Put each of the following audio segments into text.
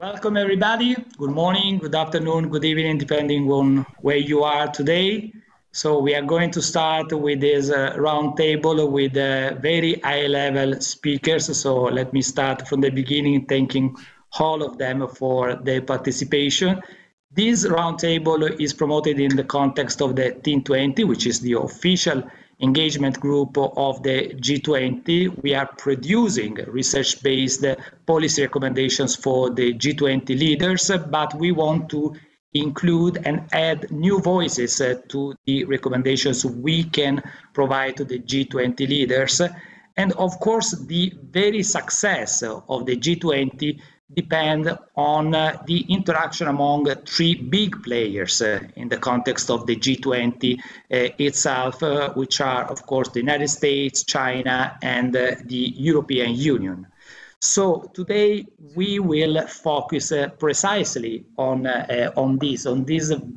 Welcome everybody. Good morning, good afternoon, good evening, depending on where you are today. So we are going to start with this round table with very high level speakers. So let me start from the beginning, thanking all of them for their participation. This round table is promoted in the context of the Team 20, which is the official engagement group of the G20. We are producing research-based policy recommendations for the G20 leaders, but we want to include and add new voices to the recommendations we can provide to the G20 leaders. And of course, the very success of the G20 depend on the interaction among three big players in the context of the G20 itself, which are, of course, the United States, China, and the European Union. So today we will focus precisely on this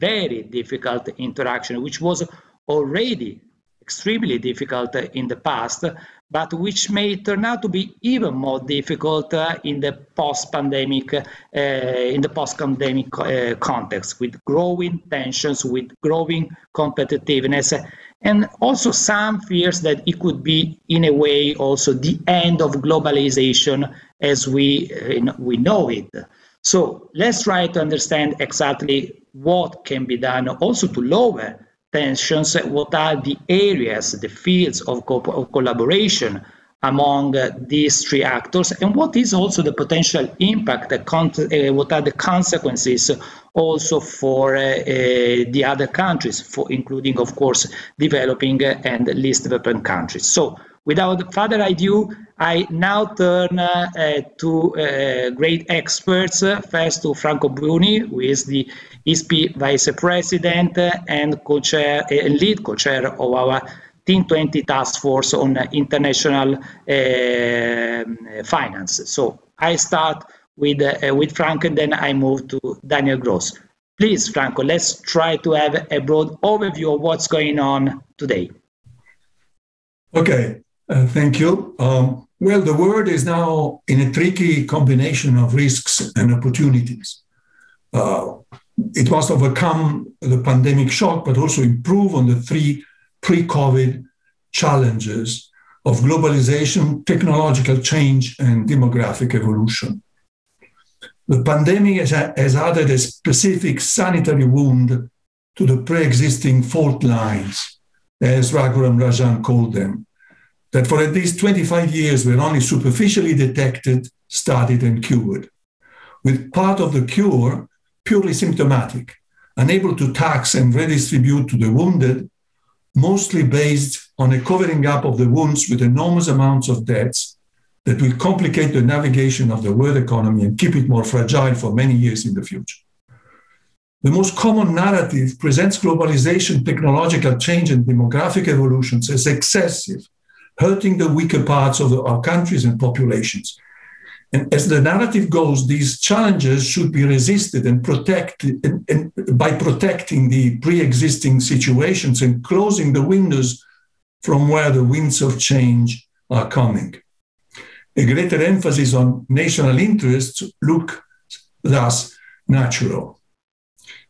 very difficult interaction, which was already extremely difficult in the past, but which may turn out to be even more difficult in the post-pandemic context, with growing tensions, with growing competitiveness, and also some fears that it could be, in a way, also the end of globalization as we know it. So let's try to understand exactly what can be done also to lower tensions, what are the areas, the fields of collaboration among these three actors, and what is also the potential impact, what are the consequences also for the other countries, including, of course, developing and least developed countries. So, without further ado, I now turn to great experts, first to Franco Bruni, who is the ISPI Vice President and co-chair, lead co-chair of our Team 20 Task Force on International Finance. So I start with Franco, and then I move to Daniel Gross. Please, Franco, let's try to have a broad overview of what's going on today. Okay. Thank you. Well, the world is now in a tricky combination of risks and opportunities. It must overcome the pandemic shock, but also improve on the three pre-COVID challenges of globalization, technological change, and demographic evolution. The pandemic has added a specific sanitary wound to the pre-existing fault lines, as Raghuram Rajan called them, that for at least 25 years were only superficially detected, studied, and cured, with part of the cure purely symptomatic, unable to tax and redistribute to the wounded, mostly based on a covering up of the wounds with enormous amounts of debts that will complicate the navigation of the world economy and keep it more fragile for many years in the future. The most common narrative presents globalization, technological change, and demographic evolutions as excessive, hurting the weaker parts of our countries and populations. And as the narrative goes, these challenges should be resisted and protected and by protecting the pre-existing situations and closing the windows from where the winds of change are coming. A greater emphasis on national interests looks thus natural.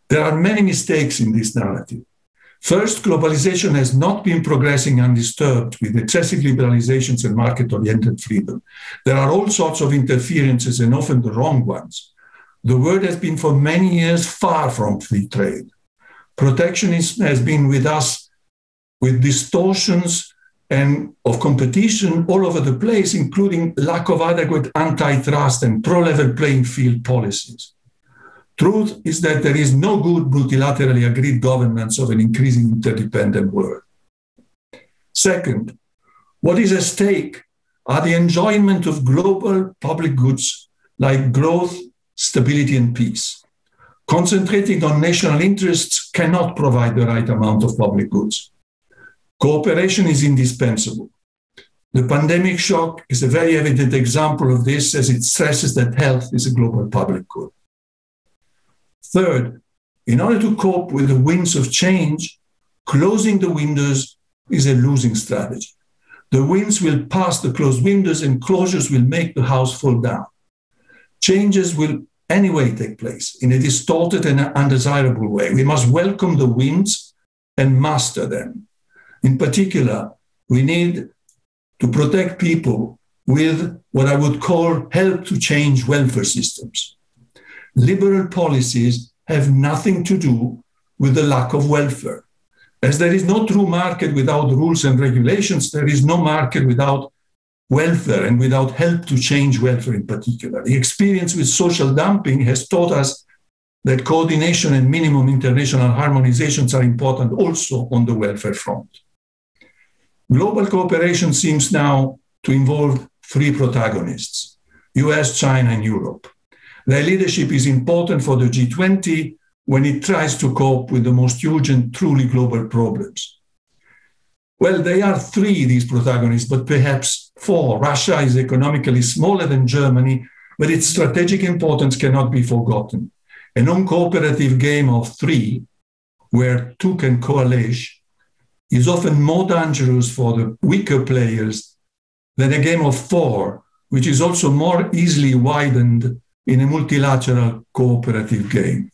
There are many mistakes in this narrative. First, globalization has not been progressing undisturbed with excessive liberalizations and market-oriented freedom. There are all sorts of interferences and often the wrong ones. The world has been for many years far from free trade. Protectionism has been with us with distortions and of competition all over the place, including lack of adequate antitrust and pro-level playing field policies. Truth is that there is no good multilaterally agreed governance of an increasing interdependent world. Second, what is at stake are the enjoyment of global public goods like growth, stability, and peace. Concentrating on national interests cannot provide the right amount of public goods. Cooperation is indispensable. The pandemic shock is a very evident example of this, as it stresses that health is a global public good. Third, in order to cope with the winds of change, closing the windows is a losing strategy. The winds will pass the closed windows and closures will make the house fall down. Changes will anyway take place in a distorted and undesirable way. We must welcome the winds and master them. In particular, we need to protect people with what I would call help to change welfare systems. Liberal policies have nothing to do with the lack of welfare. As there is no true market without rules and regulations, there is no market without welfare and without help to change welfare in particular. The experience with social dumping has taught us that coordination and minimum international harmonizations are important also on the welfare front. Global cooperation seems now to involve three protagonists, US, China, and Europe. Their leadership is important for the G20 when it tries to cope with the most urgent, truly global problems. Well, they are three, these protagonists, but perhaps four. Russia is economically smaller than Germany, but its strategic importance cannot be forgotten. A non-cooperative game of three, where two can coalesce, is often more dangerous for the weaker players than a game of four, which is also more easily widened in a multilateral cooperative game.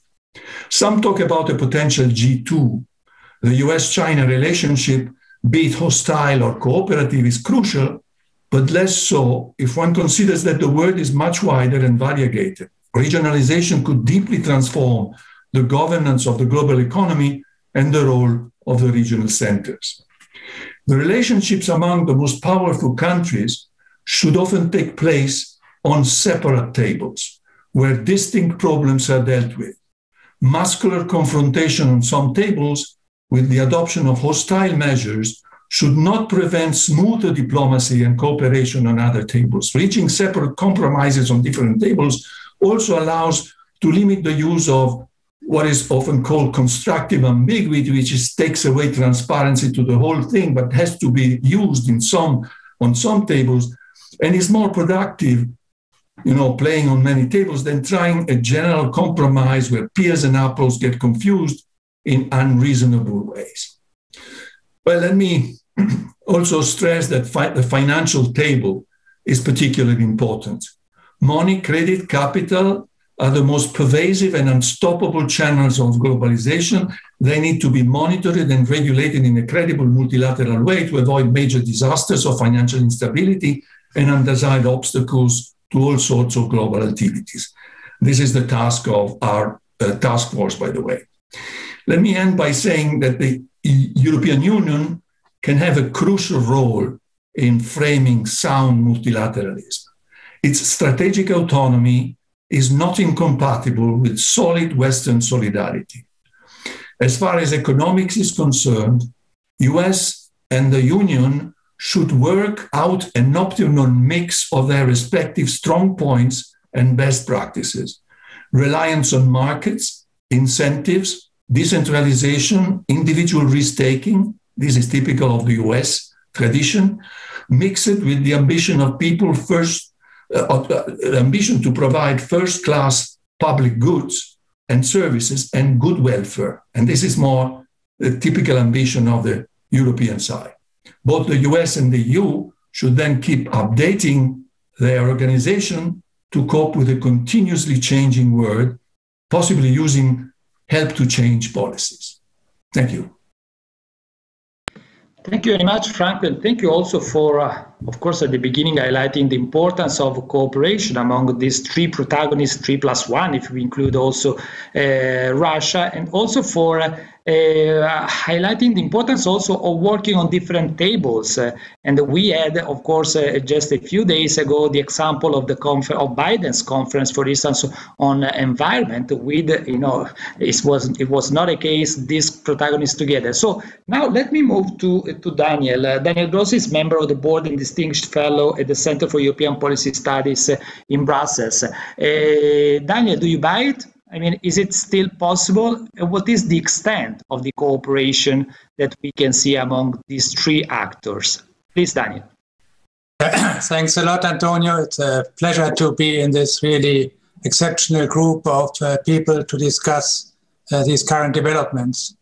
Some talk about a potential G2. The US-China relationship, be it hostile or cooperative, is crucial, but less so if one considers that the world is much wider and variegated. Regionalization could deeply transform the governance of the global economy and the role of the regional centers. The relationships among the most powerful countries should often take place on separate tables, where distinct problems are dealt with. Muscular confrontation on some tables with the adoption of hostile measures should not prevent smoother diplomacy and cooperation on other tables. Reaching separate compromises on different tables also allows to limit the use of what is often called constructive ambiguity, which is, takes away transparency to the whole thing, but has to be used in on some tables, and is more productive, you know, playing on many tables than trying a general compromise where pears and apples get confused in unreasonable ways. Well, let me also stress that the financial table is particularly important. Money, credit, capital are the most pervasive and unstoppable channels of globalization. They need to be monitored and regulated in a credible multilateral way to avoid major disasters or financial instability and undesired obstacles to all sorts of global activities. This is the task of our task force, by the way. Let me end by saying that the European Union can have a crucial role in framing sound multilateralism. Its strategic autonomy is not incompatible with solid Western solidarity. As far as economics is concerned, US and the Union should work out an optimum mix of their respective strong points and best practices. Reliance on markets, incentives, decentralization, individual risk-taking, this is typical of the US tradition, mixed with the ambition of people ambition to provide first-class public goods and services and good welfare. And this is more the typical ambition of the European side. Both the US and the EU should then keep updating their organization to cope with a continuously changing world, possibly using help to change policies. Thank you. Thank you very much, Franco, and thank you also for, of course, at the beginning, highlighting the importance of cooperation among these three protagonists, 3+1, if we include also Russia, and also for highlighting the importance also of working on different tables. And we had, of course, just a few days ago, the example of the Biden's conference, for instance, on environment. With, you know, it was not a case these protagonists together. So now let me move to Daniel. Daniel Gross is member of the board and distinguished fellow at the Centre for European Policy Studies in Brussels. Daniel, do you buy it? I mean, is it still possible? What is the extent of the cooperation that we can see among these three actors? Please, Daniel. Thanks a lot, Antonio. It's a pleasure to be in this really exceptional group of people to discuss these current developments.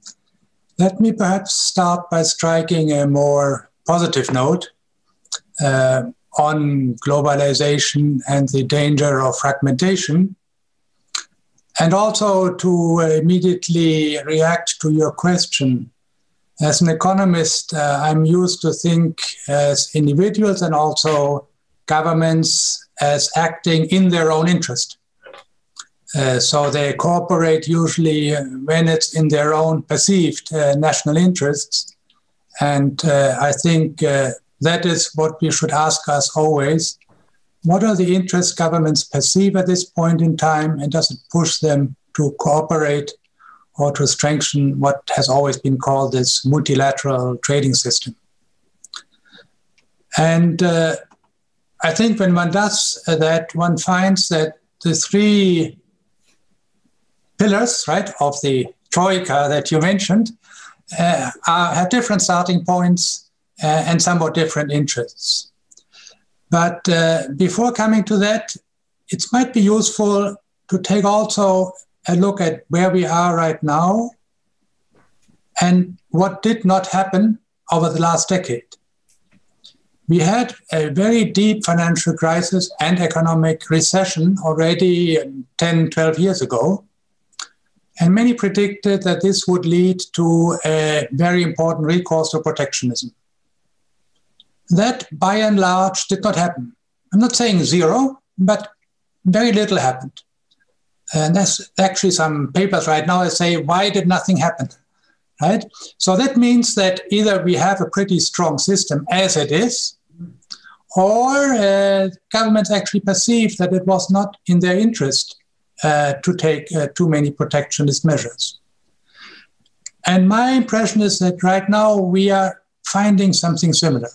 Let me perhaps start by striking a more positive note on globalization and the danger of fragmentation. And also to immediately react to your question. As an economist, I'm used to think as individuals and also governments as acting in their own interest. So they cooperate usually when it's in their own perceived national interests. And I think that is what we should ask us always. What are the interests governments perceive at this point in time, and does it push them to cooperate or to strengthen what has always been called this multilateral trading system? And I think when one does that, one finds that the three pillars, right, of the Troika that you mentioned have different starting points and somewhat different interests. But before coming to that, it might be useful to take also a look at where we are right now and what did not happen over the last decade. We had a very deep financial crisis and economic recession already 10, 12 years ago. And many predicted that this would lead to a very important recourse to protectionism. That, by and large, did not happen. I'm not saying zero, but very little happened. And there's actually some papers right now that say, why did nothing happen, right? So that means that either we have a pretty strong system as it is, or governments actually perceived that it was not in their interest to take too many protectionist measures. And my impression is that right now we are finding something similar.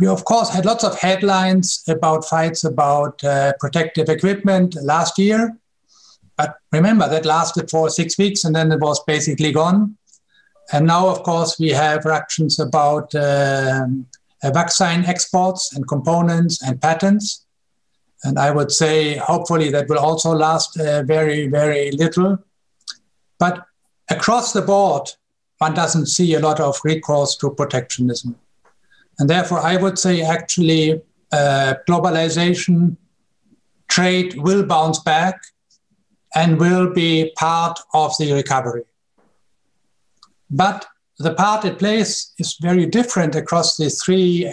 We, of course, had lots of headlines about fights about protective equipment last year. But remember, that lasted for 6 weeks, and then it was basically gone. And now, of course, we have ructions about vaccine exports and components and patents. And I would say, hopefully, that will also last very, very little. But across the board, one doesn't see a lot of recourse to protectionism. And therefore, I would say actually globalization, trade will bounce back and will be part of the recovery. But the part it plays is very different across the three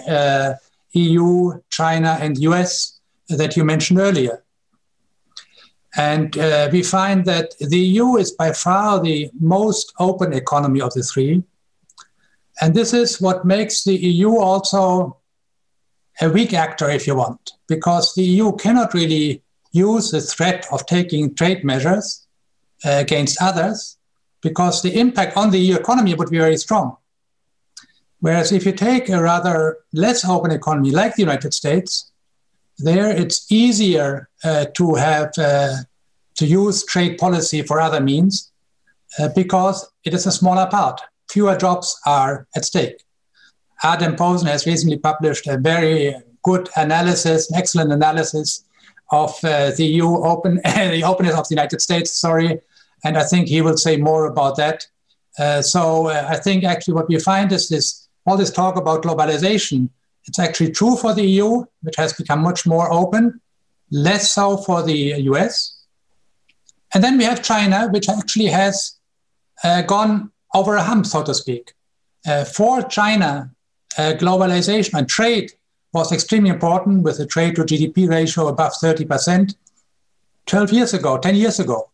EU, China, and US that you mentioned earlier. And we find that the EU is by far the most open economy of the three. And this is what makes the EU also a weak actor, if you want, because the EU cannot really use the threat of taking trade measures against others, because the impact on the EU economy would be very strong. Whereas if you take a rather less open economy like the United States, there it's easier to use trade policy for other means because it is a smaller part. Fewer jobs are at stake. Adam Posen has recently published a very good analysis, an excellent analysis of the EU the openness of the United States, and I think he will say more about that. So I think actually what we find is this, all this talk about globalization, it's actually true for the EU, which has become much more open, less so for the US. And then we have China, which actually has gone over a hump, so to speak. For China, globalization and trade was extremely important, with a trade to GDP ratio above 30% 12 years ago, 10 years ago.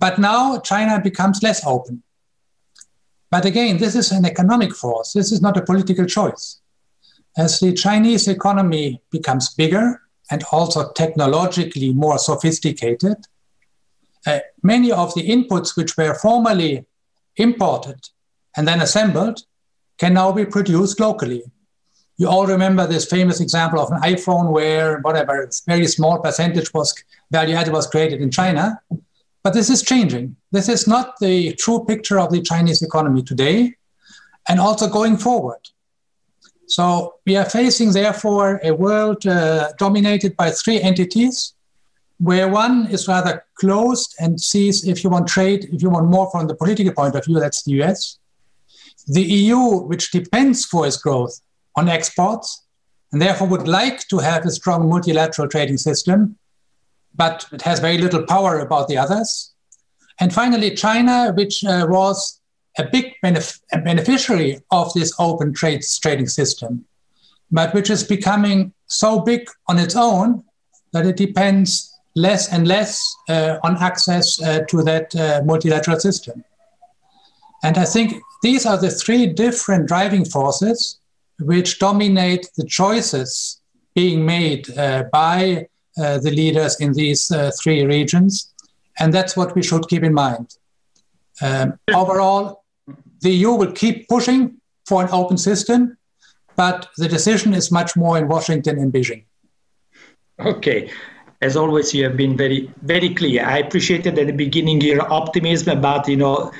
But now China becomes less open. But again, this is an economic force. This is not a political choice. As the Chinese economy becomes bigger and also technologically more sophisticated, many of the inputs which were formerly imported and then assembled can now be produced locally. You all remember this famous example of an iPhone where whatever, a very small percentage was value added was created in China. But this is changing. This is not the true picture of the Chinese economy today and also going forward. So we are facing, therefore, a world dominated by three entities, where one is rather closed and sees, if you want trade, if you want more from the political point of view, that's the US. The EU, which depends for its growth on exports, and therefore would like to have a strong multilateral trading system, but it has very little power about the others. And finally, China, which was a big beneficiary of this open trading system, but which is becoming so big on its own that it depends less and less on access to that multilateral system. And I think these are the three different driving forces which dominate the choices being made by the leaders in these three regions. And that's what we should keep in mind. Overall, the EU will keep pushing for an open system, but the decision is much more in Washington and Beijing. Okay. As always, you have been very, very clear. I appreciated at the beginning your optimism, but you know,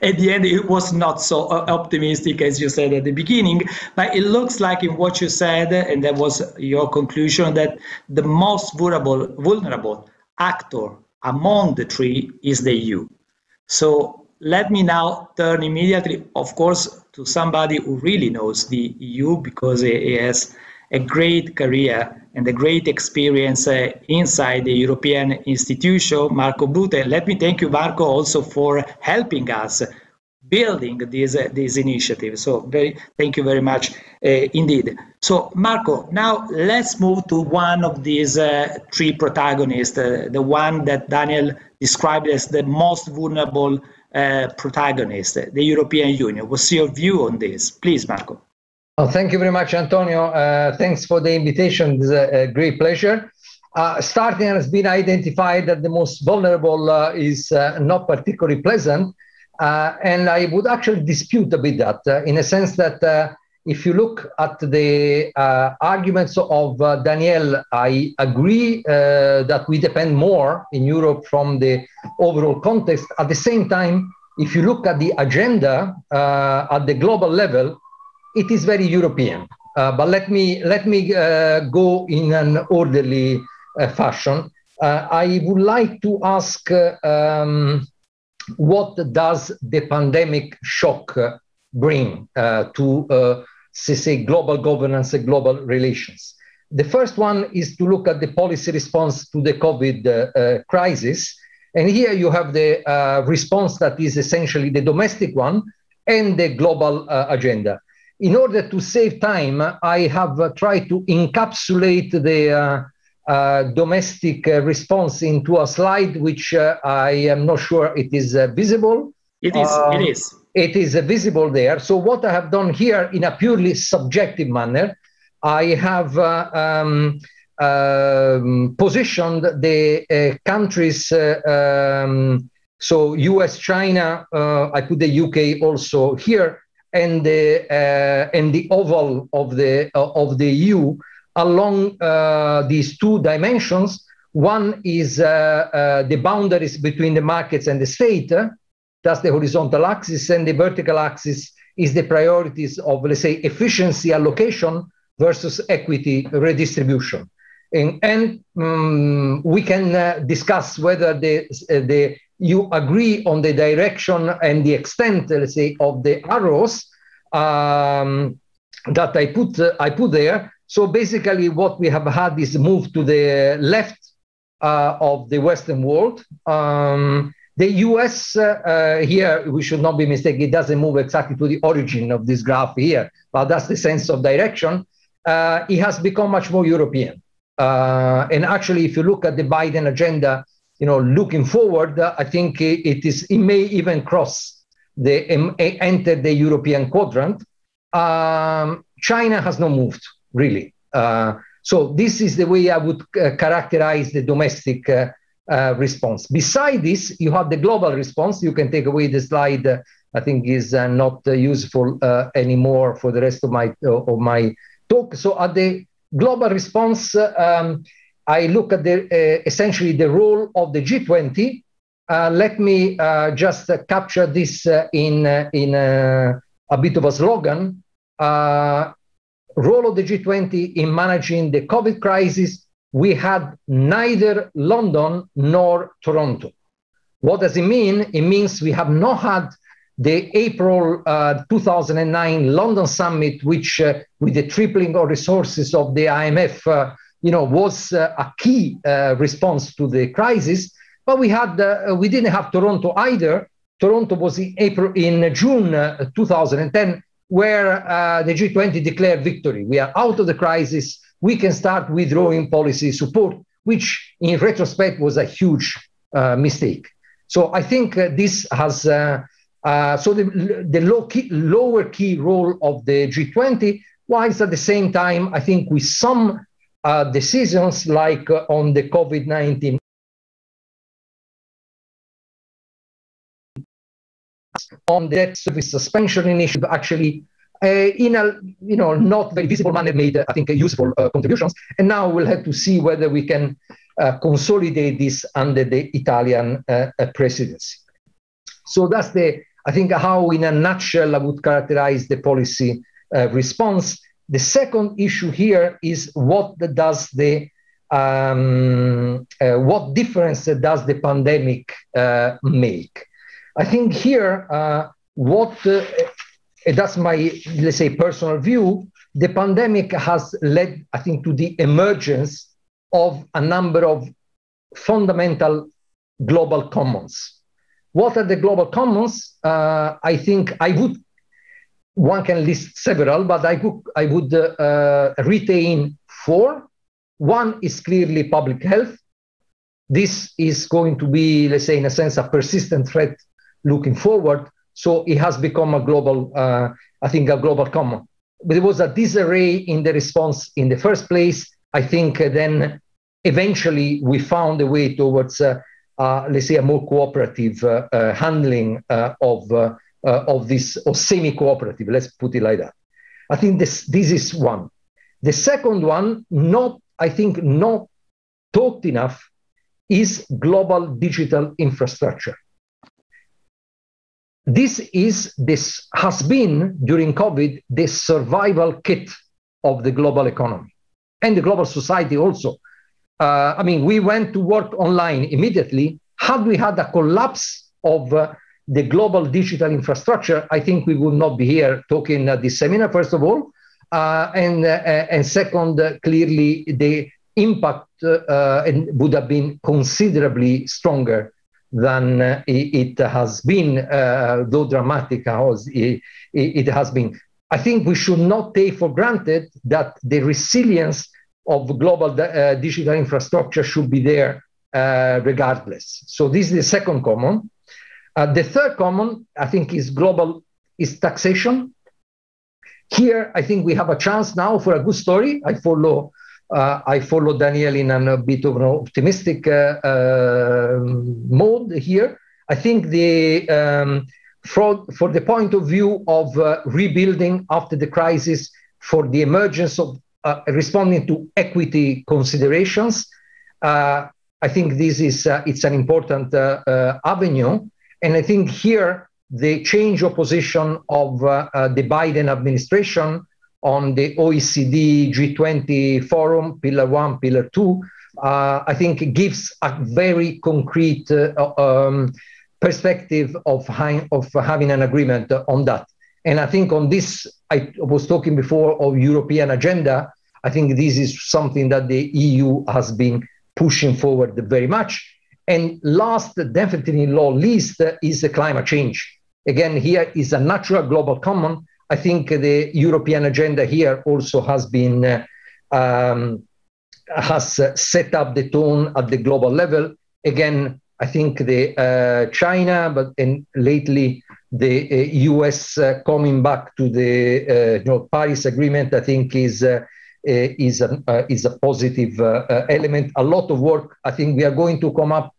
at the end it was not so optimistic as you said at the beginning. But it looks like in what you said, and that was your conclusion, that the most vulnerable actor among the three is the EU. So let me now turn immediately, of course, to somebody who really knows the EU, because he has a great career and a great experience inside the European institution, Marco Buti. Let me thank you, Marco, also for helping us building this initiative. So thank you very much indeed. So Marco, now let's move to one of these three protagonists, the one that Daniel described as the most vulnerable protagonist, the European Union. What's your view on this? Please, Marco. Oh, thank you very much, Antonio. Thanks for the invitation. It's a great pleasure. Starting has been identified that the most vulnerable is not particularly pleasant. And I would actually dispute a bit that, in a sense that if you look at the arguments of Daniel, I agree that we depend more in Europe from the overall context. At the same time, if you look at the agenda at the global level, it is very European, but let me go in an orderly fashion. I would like to ask what does the pandemic shock bring to say global governance and global relations? The first one is to look at the policy response to the COVID crisis. And here you have the response that is essentially the domestic one and the global agenda. In order to save time, I have tried to encapsulate the domestic response into a slide, which I am not sure it is visible. It is, it is. It is visible there. So what I have done here in a purely subjective manner, I have positioned the countries, so US, China, I put the UK also here, and the oval of the EU along these two dimensions. One is the boundaries between the markets and the state, that's the horizontal axis, and the vertical axis is the priorities of, let's say, efficiency allocation versus equity redistribution. And we can discuss whether the you agree on the direction and the extent, let's say, of the arrows that I put there. So basically what we have had is move to the left of the Western world. The US here, we should not be mistaken, it doesn't move exactly to the origin of this graph here, but that's the sense of direction. It has become much more European. And actually, if you look at the Biden agenda, you know, looking forward, I think it may even cross the enter the European quadrant. China has not moved really. So this is the way I would characterize the domestic response. Beside this, you have the global response. You can take away the slide. I think is not useful anymore for the rest of my talk. So at the global response. I look at the, essentially the role of the G20. Let me just capture this in a bit of a slogan. Role of the G20 in managing the COVID crisis, we had neither London nor Toronto. What does it mean? It means we have not had the April 2009 London summit, which with the tripling of resources of the IMF was a key response to the crisis. But we had we didn't have Toronto either. Toronto was in June 2010, where the G20 declared victory. We are out of the crisis. We can start withdrawing policy support, which in retrospect was a huge mistake. So I think this has, so the lower key role of the G20, whilst at the same time, I think with some decisions like on the COVID-19, on the debt service suspension initiative, actually in a not very visible manner made I think useful contributions, and now we'll have to see whether we can consolidate this under the Italian presidency. So that's the I think how in a nutshell I would characterize the policy response. The second issue here is what does the what difference does the pandemic make? I think here, what that's my, let's say, personal view, the pandemic has led, I think, to the emergence of a number of fundamental global commons. What are the global commons? I think I would, one can list several, but I would retain four. One is clearly public health. This is going to be, let's say, in a sense, a persistent threat looking forward. So it has become a global, I think, a global common. There was a disarray in the response in the first place. I think then eventually we found a way towards, let's say, a more cooperative handling of this, or semi-cooperative, let's put it like that. I think this is one. The second one, not talked enough, is global digital infrastructure. This has been, during COVID, the survival kit of the global economy and the global society also. I mean, we went to work online immediately. Had we had a collapse of the global digital infrastructure, I think we would not be here talking at this seminar, first of all. And second, clearly, the impact would have been considerably stronger than it has been, though dramatic as it has been. I think we should not take for granted that the resilience of global digital infrastructure should be there regardless. So this is the second common. The third common, I think, is taxation. Here, I think we have a chance now for a good story. I follow Daniel in a bit of an optimistic mode here. I think the for the point of view of rebuilding after the crisis, for the emergence of responding to equity considerations, I think this is it's an important avenue. And I think here the change of position of the Biden administration on the OECD G20 forum, Pillar 1, Pillar 2, I think it gives a very concrete perspective of having an agreement on that. And I think on this, I was talking before of European agenda, I think this is something that the EU has been pushing forward very much. And last, definitely not least, is the climate change. Again, here is a natural global common. I think the European agenda here also has been has set up the tone at the global level. Again, I think the China, and lately the US coming back to the Paris Agreement, I think is a positive element. A lot of work. I think we are going to come up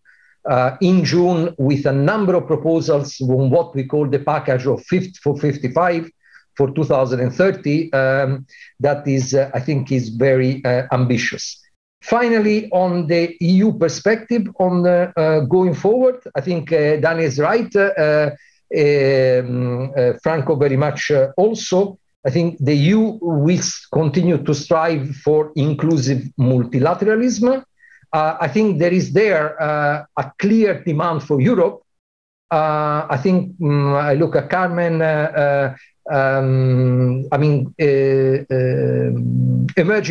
in June with a number of proposals on what we call the package of 50 for 55. For 2030, that is, I think, is very ambitious. Finally, on the EU perspective on the, going forward, I think Dan is right. Franco very much also. I think the EU will continue to strive for inclusive multilateralism. I think there is there a clear demand for Europe. I think I look at Carmen emerging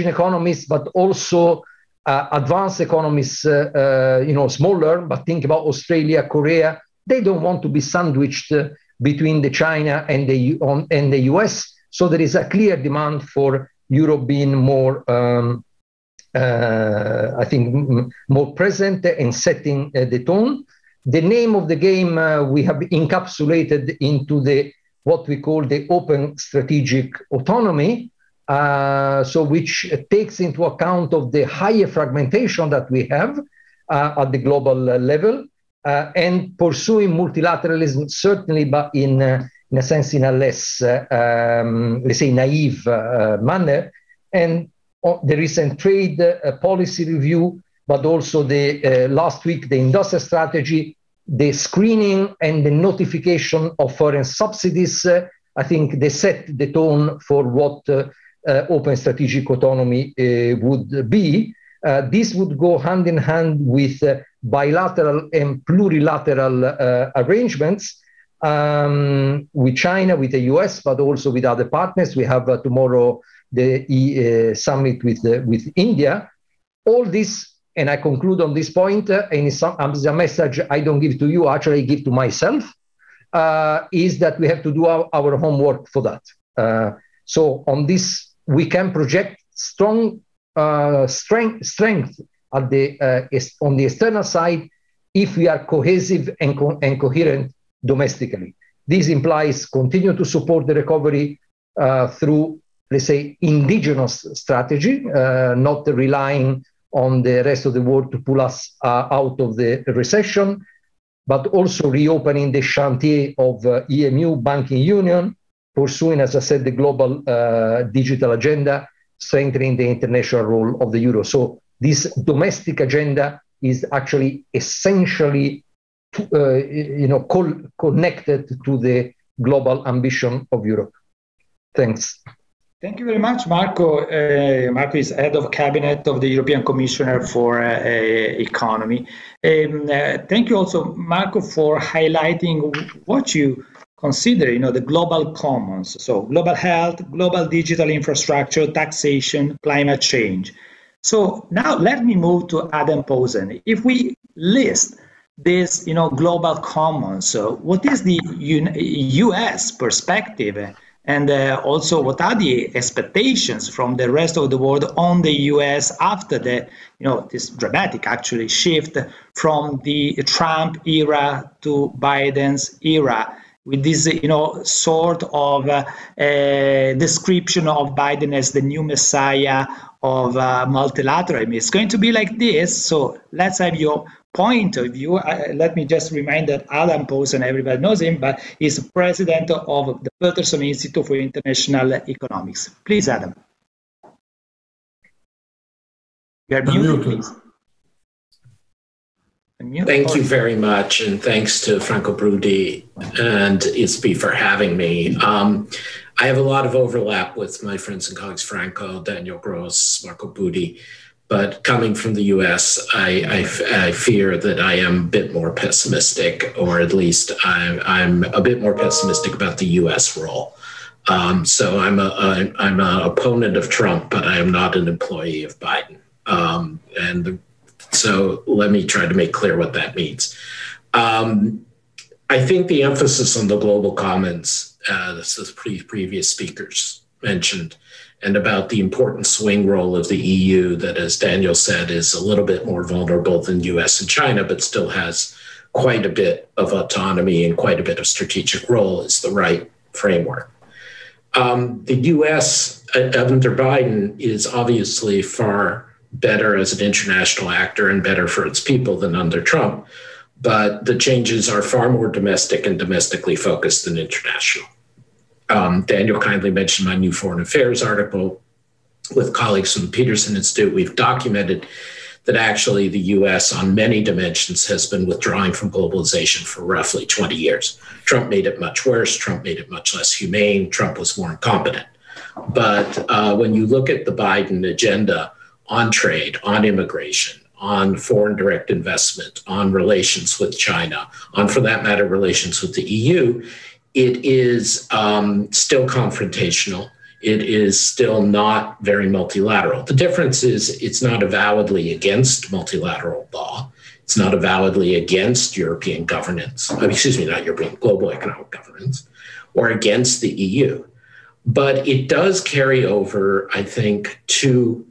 economies, but also advanced economies, smaller, but think about Australia, Korea. They don't want to be sandwiched between the China and the US. So there is a clear demand for Europe being more, more present and setting the tone. The name of the game we have encapsulated into the what we call the open strategic autonomy, which takes into account of the higher fragmentation that we have at the global level, and pursuing multilateralism certainly, but in a sense in a less, let's say, naive manner. And the recent trade policy review, but also the last week, the industrial strategy, the screening and the notification of foreign subsidies, I think they set the tone for what open strategic autonomy would be. This would go hand in hand with bilateral and plurilateral arrangements with China, with the US, but also with other partners. We have tomorrow the summit with India. All this, and I conclude on this point, and it's a message I don't give to you, actually I give to myself, is that we have to do our homework for that. So on this, we can project strong strength at the, on the external side if we are cohesive and coherent domestically. This implies continue to support the recovery through, let's say, indigenous strategy, not relying on the rest of the world to pull us out of the recession, but also reopening the chantier of EMU, banking union, pursuing, as I said, the global digital agenda, strengthening the international role of the euro. So this domestic agenda is actually essentially connected to the global ambition of Europe. Thanks. Thank you very much, Marco. Marco is head of cabinet of the European Commissioner for Economy. Thank you also, Marco, for highlighting what you consider, the global commons. So global health, global digital infrastructure, taxation, climate change. So now let me move to Adam Posen. If we list this, global commons, what is the U.S. perspective? And also, what are the expectations from the rest of the world on the U.S. after the, this dramatic actually shift from the Trump era to Biden's era, with this, sort of description of Biden as the new messiah of multilateralism? It's going to be like this. So let's have your point of view. Let me just remind that Adam Posen, everybody knows him, but he's president of the Peterson Institute for International Economics. Please, Adam. You are muted, please. Thank you very much, and thanks to Franco Bruni and ISPI for having me. I have a lot of overlap with my friends and colleagues, Franco, Daniel Gross, Marco Buti. But coming from the US, I fear that I am a bit more pessimistic, or at least I'm a bit more pessimistic about the US role. So I'm an opponent of Trump, but I am not an employee of Biden. So let me try to make clear what that means. I think the emphasis on the global commons, as the previous speakers mentioned, and about the important swing role of the EU that, as Daniel said, is a little bit more vulnerable than US and China, but still has quite a bit of autonomy and quite a bit of strategic role, is the right framework. The US under Biden is obviously far better as an international actor and better for its people than under Trump, but the changes are far more domestic and domestically focused than international. Daniel kindly mentioned my new foreign affairs article with colleagues from the Peterson Institute. We've documented that actually the US on many dimensions has been withdrawing from globalization for roughly 20 years. Trump made it much worse. Trump made it much less humane. Trump was more incompetent. But when you look at the Biden agenda on trade, on immigration, on foreign direct investment, on relations with China, on, for that matter, relations with the EU, it is still confrontational. It is still not very multilateral. The difference is it's not avowedly against multilateral law. It's not avowedly against European governance, excuse me, not European, global economic governance, or against the EU. But it does carry over, I think, two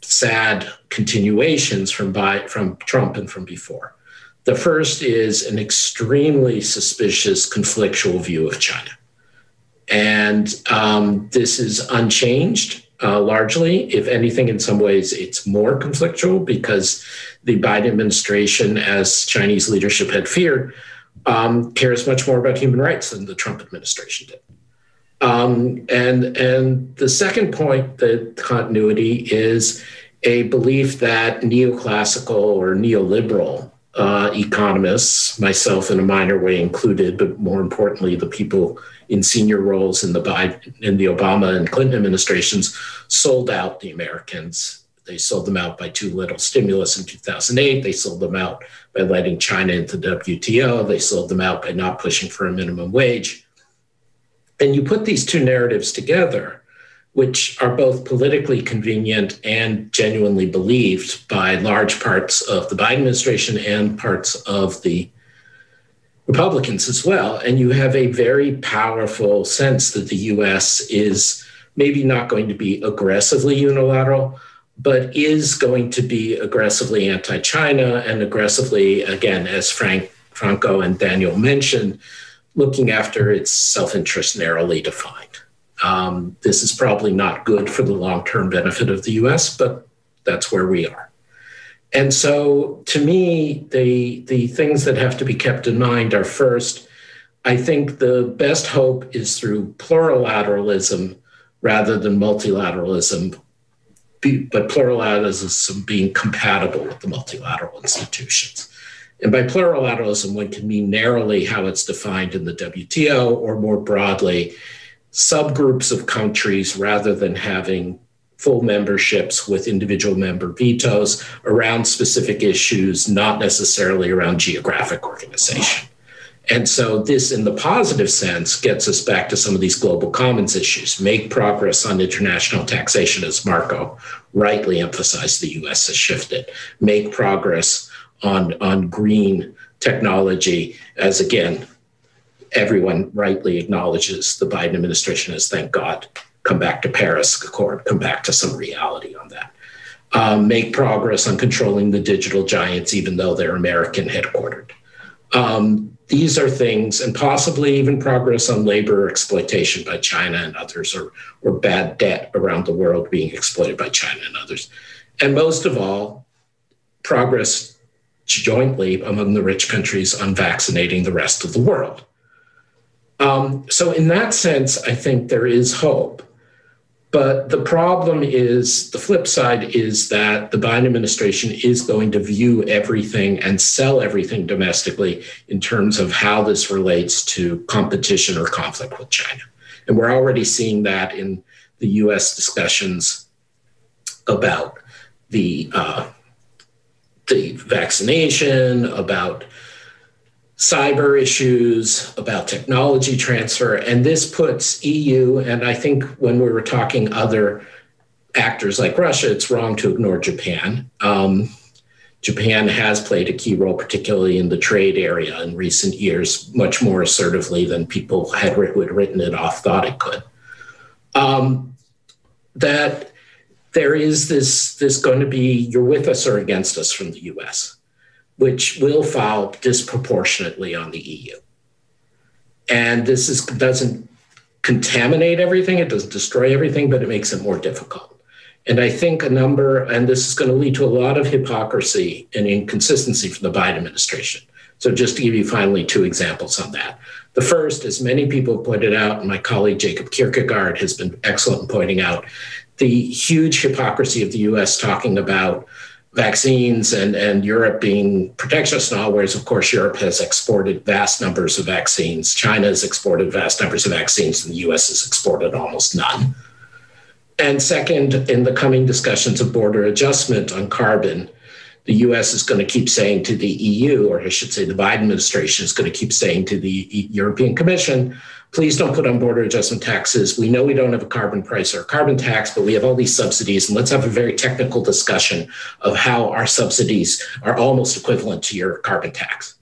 sad continuations from Trump and from before. The first is an extremely suspicious, conflictual view of China. And this is unchanged largely. If anything, in some ways, it's more conflictual because the Biden administration, as Chinese leadership had feared, cares much more about human rights than the Trump administration did. And the second point, the continuity, is a belief that neoclassical or neoliberal economists, myself in a minor way included, but more importantly, the people in senior roles in the Biden, in the Obama and Clinton administrations, sold out the Americans. They sold them out by too little stimulus in 2008. They sold them out by letting China into the WTO. They sold them out by not pushing for a minimum wage. And you put these two narratives together, which are both politically convenient and genuinely believed by large parts of the Biden administration and parts of the Republicans as well. And you have a very powerful sense that the US is maybe not going to be aggressively unilateral, but is going to be aggressively anti-China and aggressively, again, as Franco and Daniel mentioned, looking after its self-interest narrowly defined. This is probably not good for the long-term benefit of the US, but that's where we are. And so to me, the things that have to be kept in mind are, first, I think the best hope is through plurilateralism rather than multilateralism, but plurilateralism being compatible with the multilateral institutions. And by plurilateralism, one can mean narrowly how it's defined in the WTO, or more broadly, subgroups of countries rather than having full memberships with individual member vetoes around specific issues, not necessarily around geographic organization. And so this, in the positive sense, gets us back to some of these global commons issues. Make progress on international taxation, as Marco rightly emphasized, the US has shifted. Make progress on green technology, as again, everyone rightly acknowledges the Biden administration has, thank God, come back to Paris Accord, come back to some reality on that. Make progress on controlling the digital giants, even though they're American headquartered. These are things, and possibly even progress on labor exploitation by China and others, or bad debt around the world being exploited by China and others. And most of all, progress jointly among the rich countries on vaccinating the rest of the world. So in that sense, I think there is hope. But the problem is, the flip side is that the Biden administration is going to view everything and sell everything domestically in terms of how this relates to competition or conflict with China. And we're already seeing that in the US discussions about the vaccination, about cyber issues, about technology transfer. And this puts EU, and I think when we were talking other actors like Russia, it's wrong to ignore Japan. Japan has played a key role, particularly in the trade area in recent years, much more assertively than people had written it off, thought it could. That there is this going to be, you're with us or against us from the US, which will fall disproportionately on the EU. And this doesn't contaminate everything, it doesn't destroy everything, but it makes it more difficult. And I think and this is going to lead to a lot of hypocrisy and inconsistency from the Biden administration. So just to give you finally two examples on that. The first, as many people pointed out, and my colleague Jacob Kierkegaard has been excellent in pointing out, the huge hypocrisy of the US talking about vaccines and Europe being protectionist and all, whereas of course Europe has exported vast numbers of vaccines. China has exported vast numbers of vaccines, and the US has exported almost none. And second, in the coming discussions of border adjustment on carbon, the US is going to keep saying to the EU, or I should say the Biden administration is going to keep saying to the European Commission, please don't put on border adjustment taxes. We know we don't have a carbon price or a carbon tax, but we have all these subsidies. And let's have a very technical discussion of how our subsidies are almost equivalent to your carbon tax.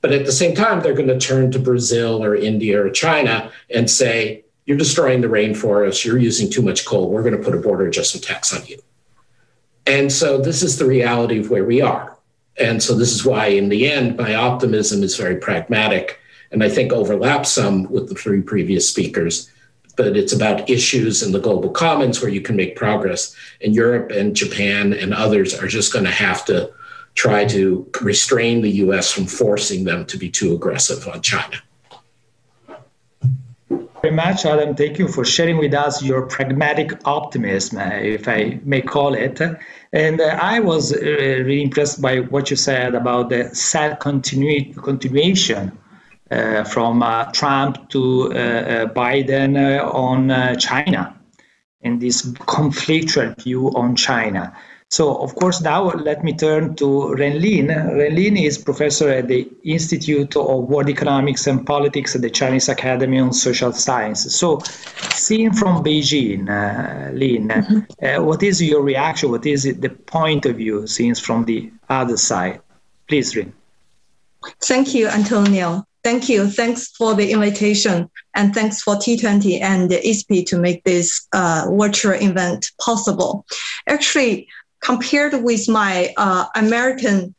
But at the same time, they're going to turn to Brazil or India or China and say, you're destroying the rainforest. You're using too much coal. We're going to put a border adjustment tax on you. And so this is the reality of where we are. And so this is why, in the end, my optimism is very pragmatic. And I think overlaps some with the three previous speakers, but it's about issues in the global commons where you can make progress. And Europe and Japan and others are just going to have to try to restrain the US from forcing them to be too aggressive on China. Very much, Adam. Thank you for sharing with us your pragmatic optimism, if I may call it. And I was really impressed by what you said about the sad continuation from Trump to Biden on China and this conflictual view on China. So, of course, now let me turn to Ren Lin. Ren Lin is professor at the Institute of World Economics and Politics at the Chinese Academy of Social Sciences. So, seen from Beijing, Lin, what is your reaction? What is the point of view seen from the other side? Please, Ren. Thank you, Antonio. Thank you. Thanks for the invitation, and thanks for T20 and the ISPI to make this virtual event possible. Actually, compared with my American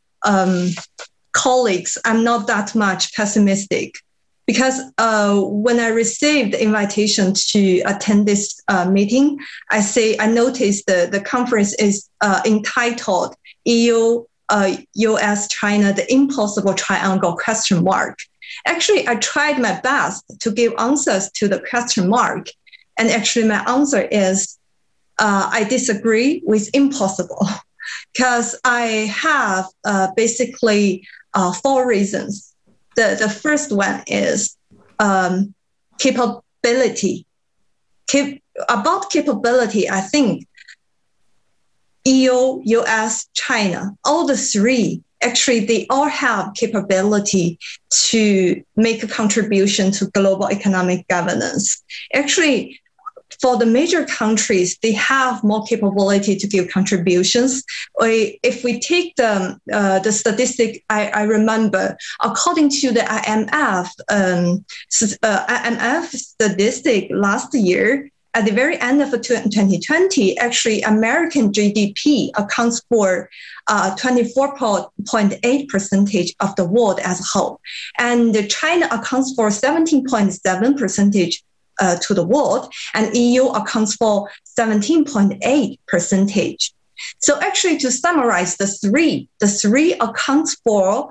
colleagues, I'm not that much pessimistic, because when I received the invitation to attend this meeting, I noticed the conference is entitled EU, US, China, the Impossible Triangle ? Actually, I tried my best to give answers to the question mark. And actually, my answer is I disagree with impossible, because I have basically four reasons. The first one is capability. About capability, I think EU, US, China, all the three, actually, they all have capability to make a contribution to global economic governance. Actually, for the major countries, they have more capability to give contributions. If we take the statistic, I remember, according to the IMF, IMF statistic last year, at the very end of 2020, actually, American GDP accounts for 24.8% of the world as a whole. And China accounts for 17.7% to the world, and EU accounts for 17.8%. So actually, to summarize, the three accounts for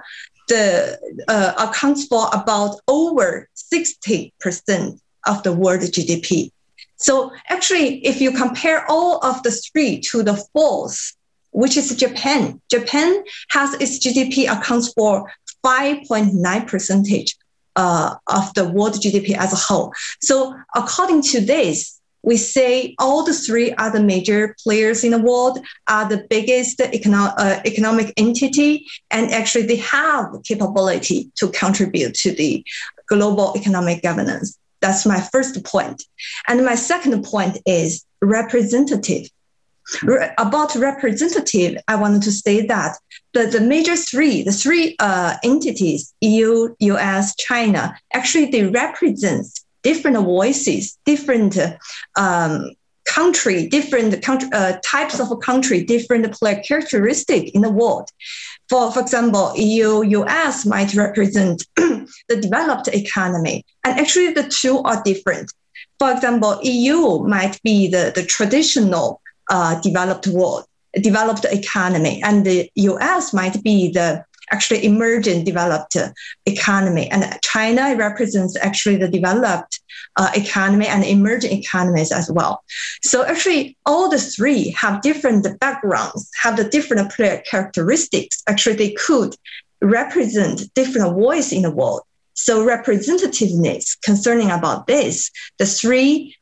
about over 60% of the world GDP. So actually, if you compare all of the three to the fourth, which is Japan, Japan has its GDP accounts for 5.9% of the world GDP as a whole. So according to this, we say all the three are the major players in the world, are the biggest economic entity, and actually they have capability to contribute to the global economic governance. That's my first point. And my second point is representative. About representative, I wanted to say that the major three, the three entities, EU, US, China, actually they represent different voices, different country, different types of a country, different player characteristic in the world. For example, EU, US might represent the developed economy. And actually, the two are different. For example, EU might be the traditional developed economy, and the US might be the actually emerging developed economy. And China represents actually the developed economy and emerging economies as well. So actually, all the three have different backgrounds, have the different player characteristics. Actually, they could represent different voices in the world. So representativeness concerning about this, the three,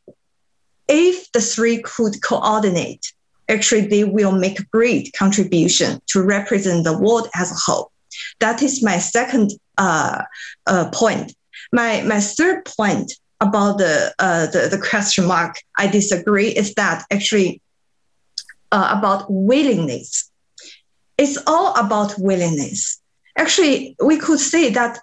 if the three could coordinate, actually they will make a great contribution to represent the world as a whole. That is my second point. My third point about the question mark I disagree is that actually about willingness. It's all about willingness. Actually, we could say that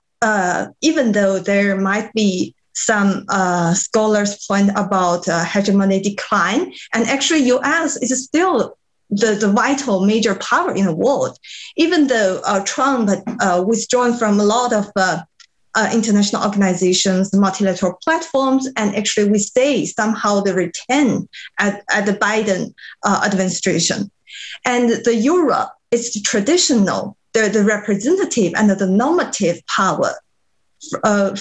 even though there might be some scholars point about hegemony decline, and actually U.S. is still the vital major power in the world, even though Trump withdrawn from a lot of international organizations, multilateral platforms, and actually we say somehow they retain at the Biden administration. And the Europe is the traditional, the representative and the normative power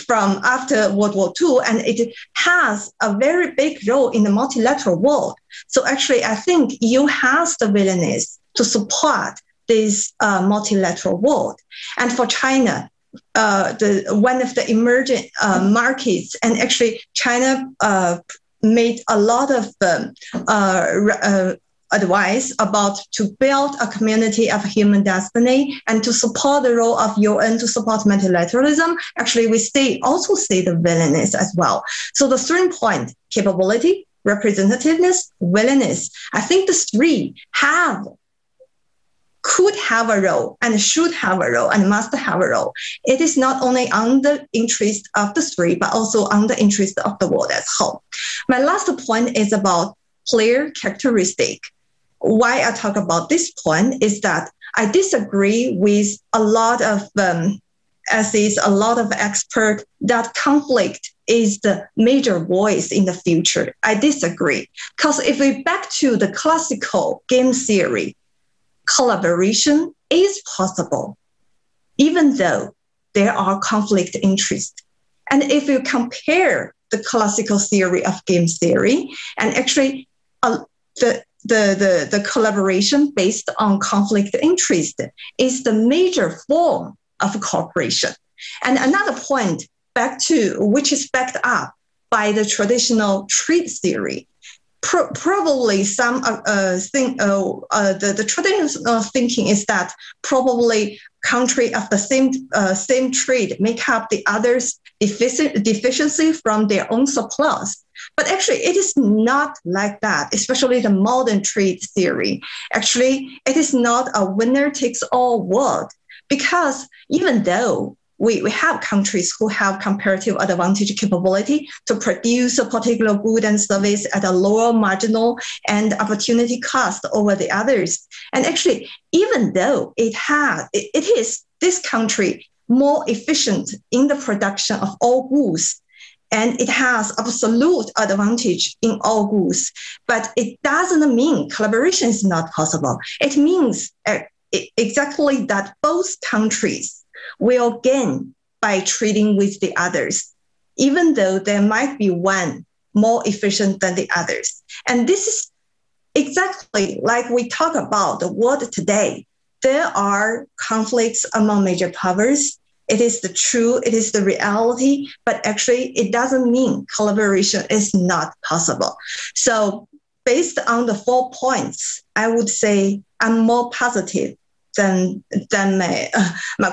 from after World War II, and it has a very big role in the multilateral world. So actually I think EU has the willingness to support this multilateral world. And for China, one of the emerging markets, and actually China made a lot of advice about to build a community of human destiny and to support the role of UN, to support multilateralism. Actually, we also see the willingness as well. So the third point, capability, representativeness, willingness. I think the three could have a role and should have a role and must have a role. It is not only on the interest of the three, but also on the interest of the world as a whole. My last point is about player characteristic. Why I talk about this point is that I disagree with a lot of essays, a lot of experts that conflict is the major voice in the future. I disagree, because if we back to the classical game theory, collaboration is possible, even though there are conflict interests. And if you compare the classical theory of game theory, and actually the collaboration based on conflict interest is the major form of cooperation. And another point which is backed up by the traditional trade theory. Probably some the traditional thinking is that probably country of the same trade make up the others' deficiency from their own surplus. But actually, it is not like that, especially the modern trade theory. Actually, it is not a winner-takes-all world, because even though we have countries who have comparative advantage capability to produce a particular good and service at a lower marginal and opportunity cost over the others. And actually, even though it is this country more efficient in the production of all goods, and it has absolute advantage in all goods, but it doesn't mean collaboration is not possible. It means exactly that both countries will gain by trading with the others, even though there might be one more efficient than the others. And this is exactly like we talk about the world today. There are conflicts among major powers. It is the truth, it is the reality, but actually it doesn't mean collaboration is not possible. So based on the 4 points, I would say I'm more positive than my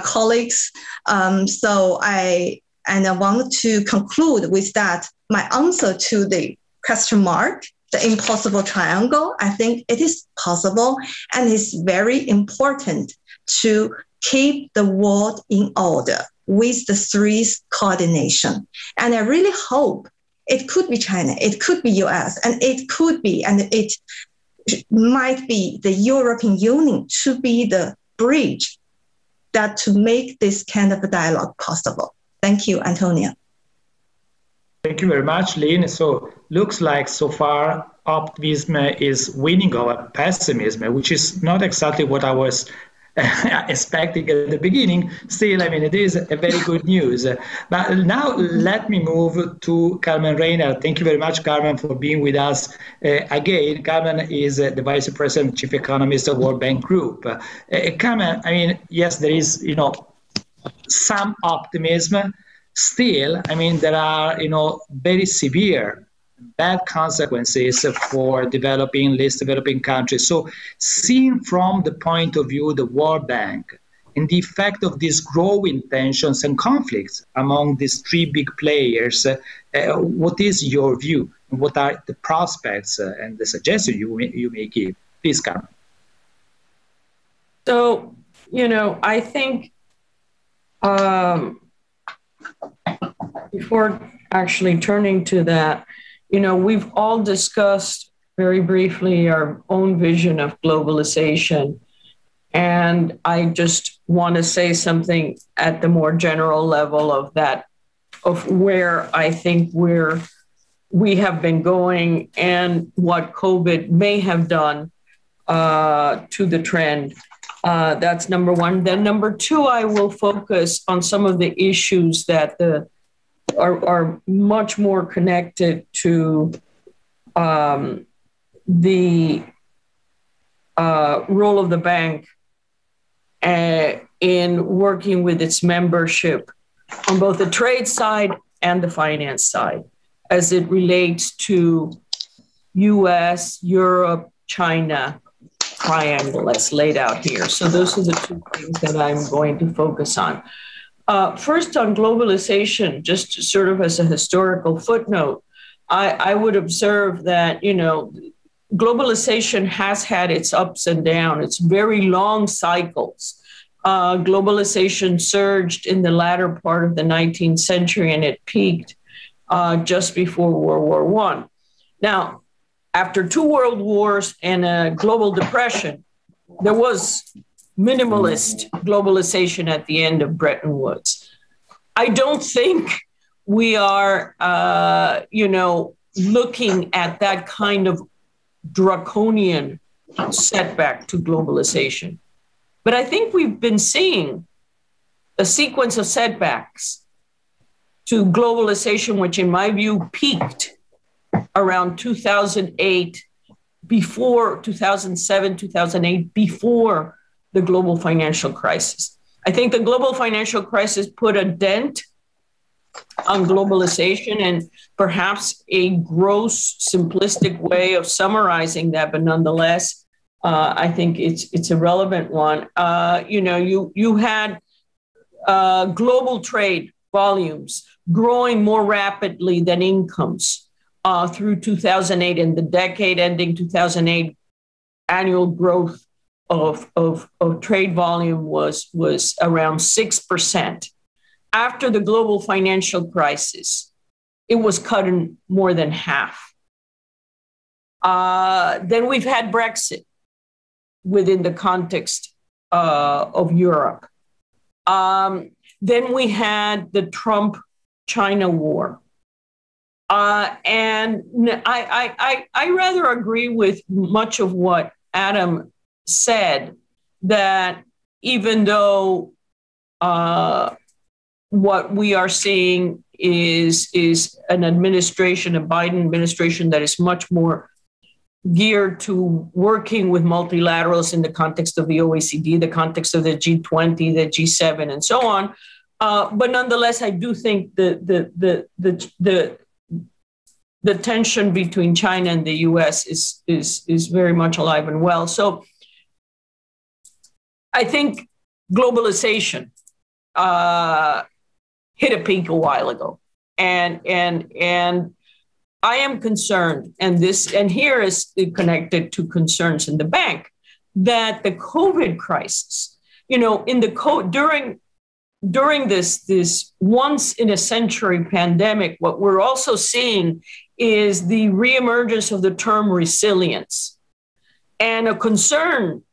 colleagues. So I want to conclude with that. My answer to the question mark, the impossible triangle, I think it is possible, and it's very important to keep the world in order with the three's coordination. And I really hope it could be China, it could be US, and it could be, and it might be the European Union to be the bridge that to make this kind of a dialogue possible. Thank you, Antonia. Thank you very much, Lin. So looks like so far optimism is winning over pessimism, which is not exactly what I was expecting at the beginning. Still, I mean, it is a very good news. But now let me move to Carmen Reinhart. Thank you very much, Carmen, for being with us again. Carmen is the Vice President, Chief Economist of World Bank Group. Carmen, I mean, yes, there is, some optimism. Still, I mean, there are, very severe bad consequences for developing, least developing countries. So seen from the point of view of the World Bank and the effect of these growing tensions and conflicts among these three big players, what is your view? What are the prospects and the suggestions you may give? Please, Carmen. So, you know, I think before actually turning to that, you know, we've all discussed very briefly our own vision of globalization. And I just want to say something at the more general level of that, of where I think we have been going and what COVID may have done to the trend. That's number one. Then number two, I will focus on some of the issues that are much more connected to the role of the bank in working with its membership on both the trade side and the finance side, as it relates to US, Europe, China triangle as laid out here. So those are the two things that I'm going to focus on. First, on globalization, just sort of as a historical footnote, I would observe that, you know, globalization has had its ups and downs, its very long cycles. Globalization surged in the latter part of the 19th century, and it peaked just before World War I. Now, after two world wars and a global depression, there was minimalist globalization at the end of Bretton Woods. I don't think we are, you know, looking at that kind of draconian setback to globalization. But I think we've been seeing a sequence of setbacks to globalization, which in my view peaked around 2008, before 2007, 2008, before the global financial crisis. I think the global financial crisis put a dent on globalization, and perhaps a gross, simplistic way of summarizing that, but nonetheless, I think it's a relevant one. You know, you had global trade volumes growing more rapidly than incomes through 2008, and the decade ending 2008, annual growth of trade volume was around 6%. After the global financial crisis, it was cut in more than half. Then we've had Brexit within the context of Europe. Then we had the Trump-China war. And I rather agree with much of what Adam said, that even though what we are seeing is an administration, a Biden administration, that is much more geared to working with multilaterals in the context of the OECD, the context of the G20, the G7, and so on. But nonetheless, I do think the tension between China and the US is very much alive and well. So I think globalization hit a peak a while ago, and I am concerned, and here is connected to concerns in the bank, that the COVID crisis, you know, in the during this once in a century pandemic, what we're also seeing is the reemergence of the term resilience, and a concern,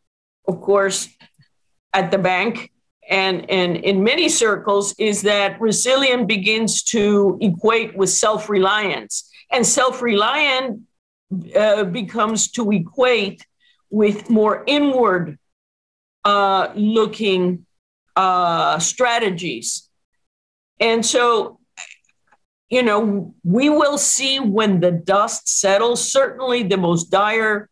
of course, at the bank and in many circles, is that resilience begins to equate with self-reliance, and self-reliant becomes to equate with more inward looking strategies. And so, you know, we will see when the dust settles. Certainly the most dire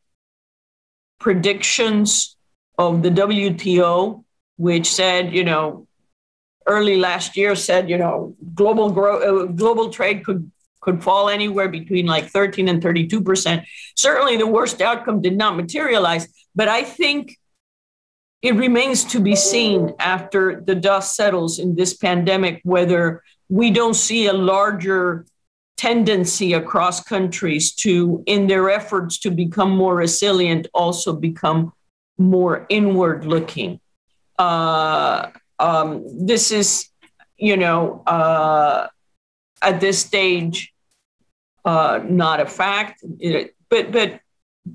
predictions of the WTO, which said, you know, early last year said, you know, global trade could could fall anywhere between like 13 and 32%. Certainly the worst outcome did not materialize, but I think it remains to be seen after the dust settles in this pandemic, whether we don't see a larger tendency across countries to, in their efforts to become more resilient, also become more inward looking. This is, you know, at this stage, not a fact. But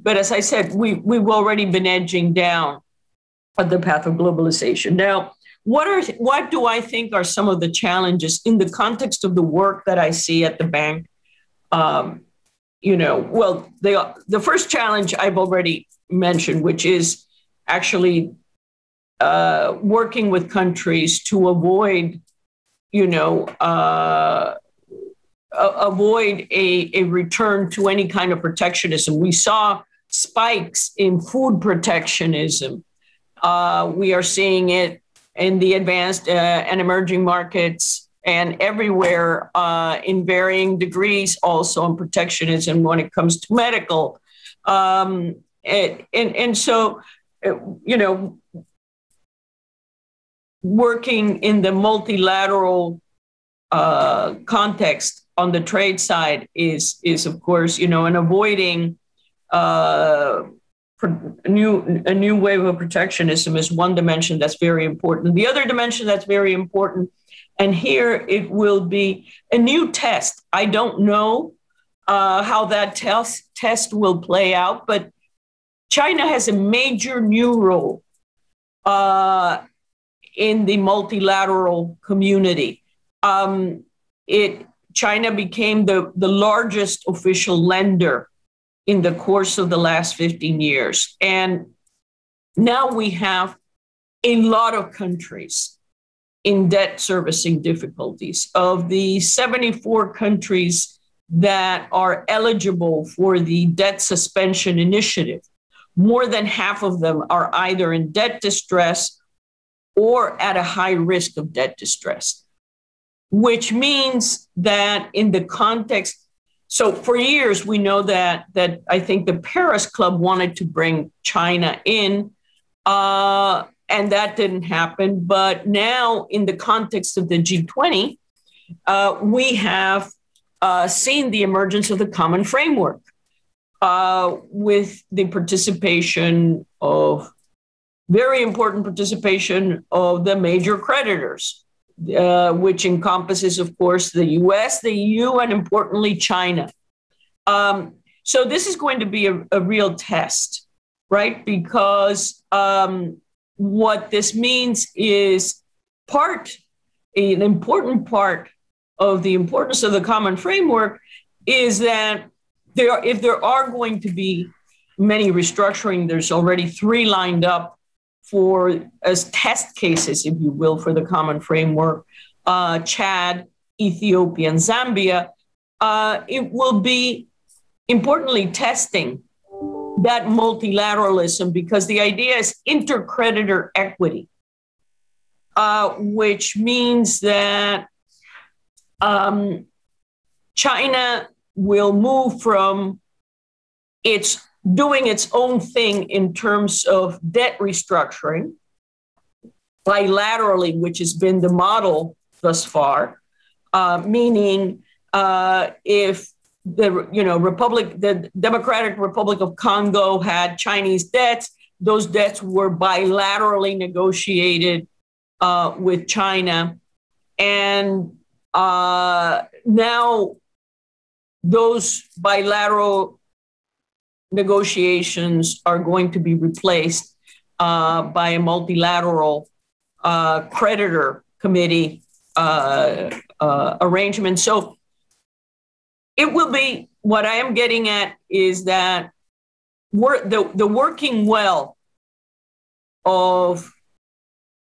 as I said, we've already been edging down the path of globalization. Now, what do I think are some of the challenges in the context of the work that I see at the bank? You know, well, the first challenge I've already mentioned, which is actually working with countries to avoid, you know, avoid a return to any kind of protectionism. We saw spikes in food protectionism. We are seeing it in the advanced and emerging markets and everywhere in varying degrees, also on protectionism when it comes to medical. And so, you know, working in the multilateral context on the trade side is of course, you know, and avoiding a new wave of protectionism is one dimension that's very important. The other dimension that's very important, and here it will be a new test. I don't know how that test will play out, but China has a major new role in the multilateral community. China became the largest official lender in the course of the last 15 years. And now we have a lot of countries in debt servicing difficulties. Of the 74 countries that are eligible for the debt suspension initiative, more than half of them are either in debt distress or at a high risk of debt distress, which means that in the context, so for years, we know that I think the Paris Club wanted to bring China in, and that didn't happen. But now in the context of the G20, we have seen the emergence of the common framework with the very important participation of the major creditors, which encompasses, of course, the US, the EU, and importantly, China. So this is going to be a real test, right? Because what this means is an important part of the importance of the common framework is that if there are going to be many restructuring, there's already 3 lined up for as test cases, if you will, for the common framework, Chad, Ethiopia, and Zambia. It will be importantly testing that multilateralism, because the idea is intercreditor equity, which means that China will move from its doing its own thing in terms of debt restructuring bilaterally, which has been the model thus far, meaning if the Democratic Republic of Congo had Chinese debts, those debts were bilaterally negotiated with China. And now those bilateral negotiations are going to be replaced by a multilateral creditor committee arrangement. So it will be, what I am getting at is that the working well of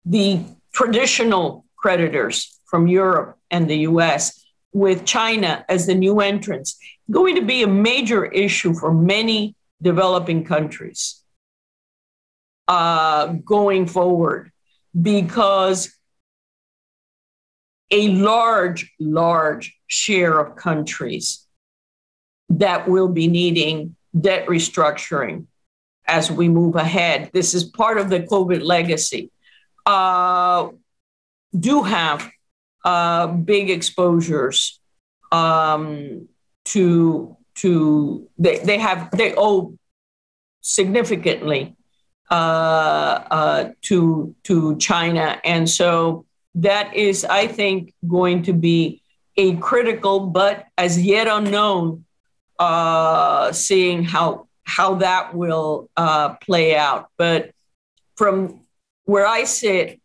the traditional creditors from Europe and the US with China as the new entrants, going to be a major issue for many developing countries going forward, because a large share of countries that will be needing debt restructuring as we move ahead. This is part of the COVID legacy. Do have big exposures they owe significantly to China. And so that is, I think, going to be a critical, but as yet unknown, seeing how that will play out. But from where I sit,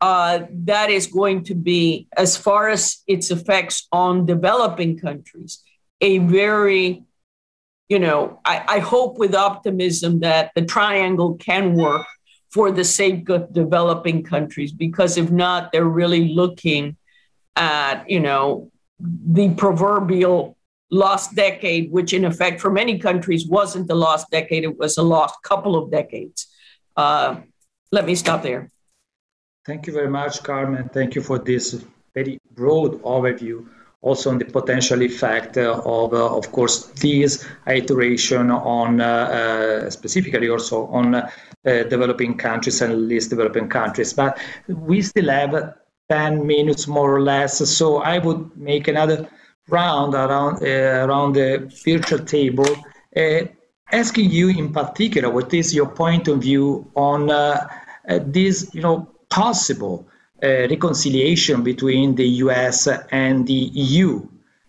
that is going to be, as far as its effects on developing countries, a very, I hope with optimism that the triangle can work for the sake of developing countries, because if not, they're really looking at, the proverbial lost decade, which in effect for many countries wasn't the lost decade, it was a lost couple of decades. Let me stop there. Thank you very much, Carmen. Thank you for this very broad overview, also on the potential effect of course, this iteration on, specifically also on developing countries and least developing countries. But we still have 10 minutes more or less, so I would make another round around the virtual table, asking you in particular, what is your point of view on this, possible reconciliation between the US and the EU.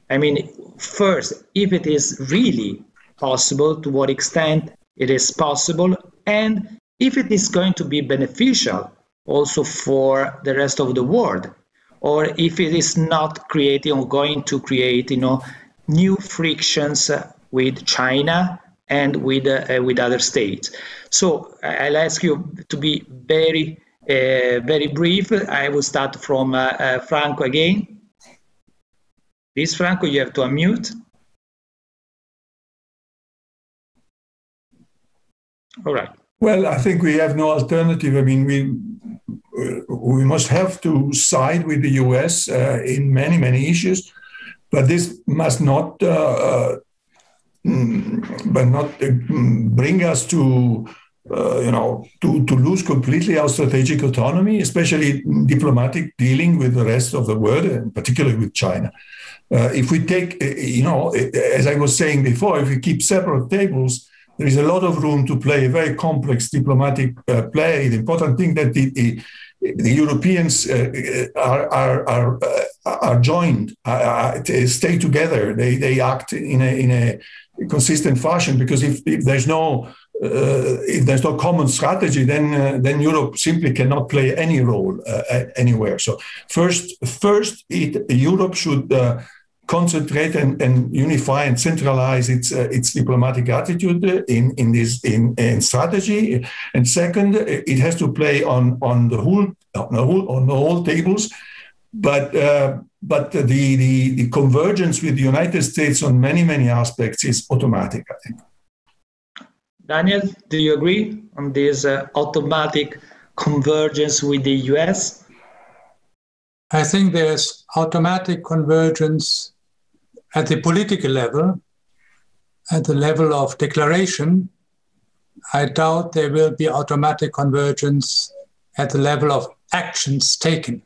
I mean, first, if it is really possible, to what extent it is possible, and if it is going to be beneficial also for the rest of the world, or if it is not creating or going to create, new frictions with China and with other states. So I'll ask you to be very brief. I will start from Franco again. Please, Franco, you have to unmute. All right. Well, I think we have no alternative. I mean, we must have to side with the US in many issues, but this must not bring us to to lose completely our strategic autonomy, especially diplomatic dealing with the rest of the world, and particularly with China. If we take, as I was saying before, if we keep separate tables, there is a lot of room to play a very complex diplomatic play. The important thing that the Europeans are joined, stay together. They act in a consistent fashion, because if there's no common strategy, then Europe simply cannot play any role anywhere. So Europe should concentrate and unify and centralize its diplomatic attitude in strategy. And second, it has to play on all tables. But the convergence with the United States on many aspects is automatic, I think. Daniel, do you agree on this automatic convergence with the US? I think there's automatic convergence at the political level, at the level of declaration. I doubt there will be automatic convergence at the level of actions taken.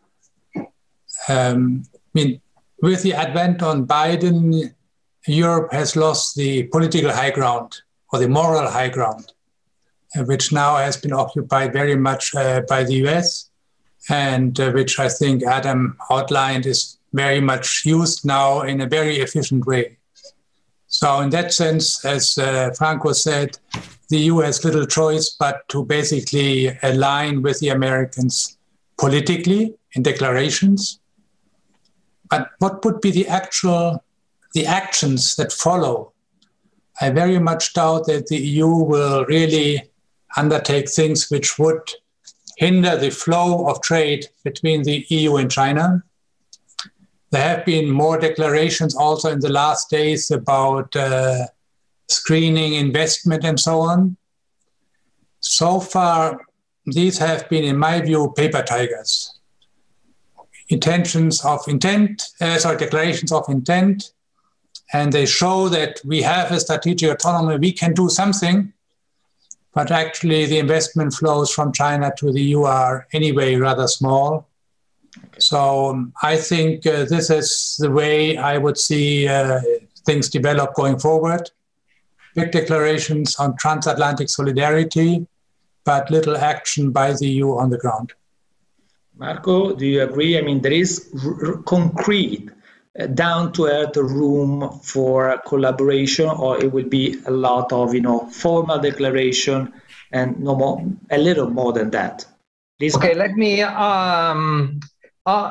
With the advent on Biden, Europe has lost the political high ground, or the moral high ground, which now has been occupied very much by the US, and which I think Adam outlined is very much used now in a very efficient way. So in that sense, as Franco said, the EU has little choice but to basically align with the Americans politically in declarations. But what would be the actions that follow? I very much doubt that the EU will really undertake things which would hinder the flow of trade between the EU and China. There have been more declarations also in the last days about screening investment and so on. So far, these have been, in my view, paper tigers. declarations of intent, and they show that we have a strategic autonomy, we can do something, but actually the investment flows from China to the EU are anyway rather small. So I think this is the way I would see things develop going forward. Big declarations on transatlantic solidarity, but little action by the EU on the ground. Marco, do you agree? I mean, there is concrete, down-to-earth room for collaboration, or it will be a lot of, formal declaration and no more, a little more than that. Please. Okay, let me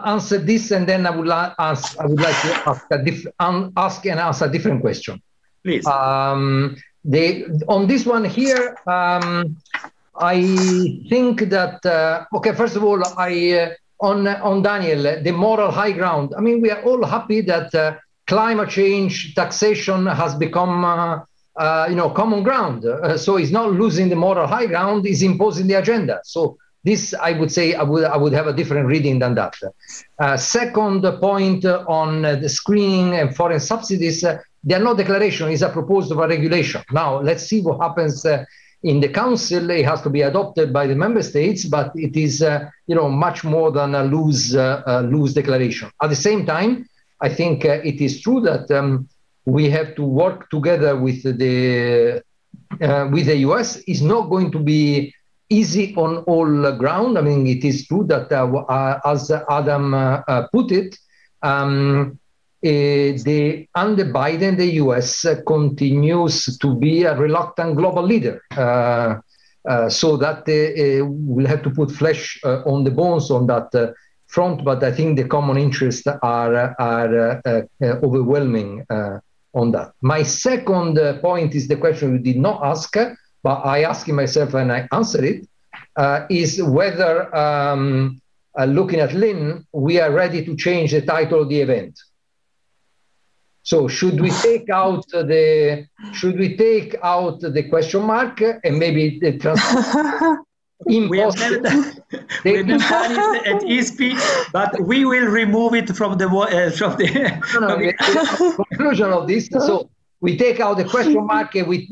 answer this, and then I would like to ask and answer a different question. Please. On this one here, I think that okay. First of all, on Daniel, the moral high ground. I mean, we are all happy that climate change taxation has become common ground. So it's not losing the moral high ground; it's imposing the agenda. So this, I would say, I would have a different reading than that. Second point on the screening and foreign subsidies. They are not declaration; it's a proposal of a regulation. Now let's see what happens. In the Council, it has to be adopted by the member states, but it is, much more than a loose declaration. At the same time, I think it is true that we have to work together with the US. It's not going to be easy on all ground. I mean, it is true that, as Adam put it, under Biden, the U.S. continues to be a reluctant global leader, so that we'll have to put flesh on the bones on that front. But I think the common interests are overwhelming on that. My second point is the question you did not ask, but I asked it myself and I answered it, is whether, looking at Lin, we are ready to change the title of the event. So should we take out the question mark and maybe the translation? We have never done it at ESP, but we will remove it from the conclusion of this. So we take out the question mark and we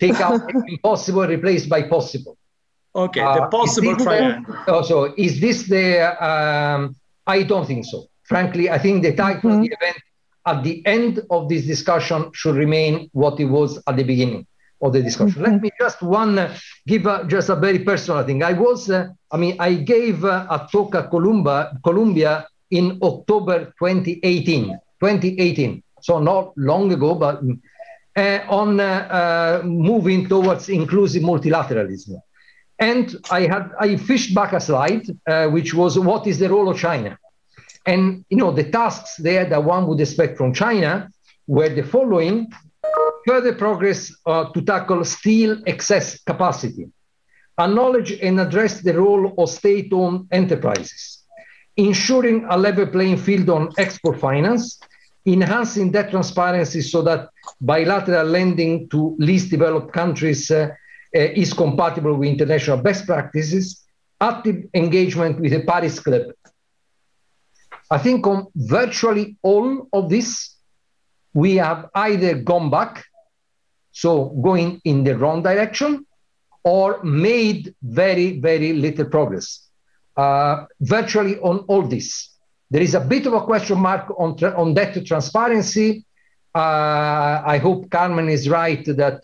take out impossible replaced by possible. Okay, the possible triangle. Also, is this the? I don't think so. Frankly, I think the title of the event at the end of this discussion should remain what it was at the beginning of the discussion. Let me just give just a very personal thing. I gave a talk at Columbia in October 2018, so not long ago, but on moving towards inclusive multilateralism. And I fished back a slide, which was, what is the role of China? And, the tasks there that one would expect from China were the following: further progress to tackle steel excess capacity, acknowledge and address the role of state-owned enterprises, ensuring a level playing field on export finance, enhancing debt transparency so that bilateral lending to least developed countries is compatible with international best practices, active engagement with the Paris Club. I think on virtually all of this, we have either gone back, so going in the wrong direction, or made very, very little progress. Virtually on all this. There is a bit of a question mark on debt transparency. I hope Carmen is right that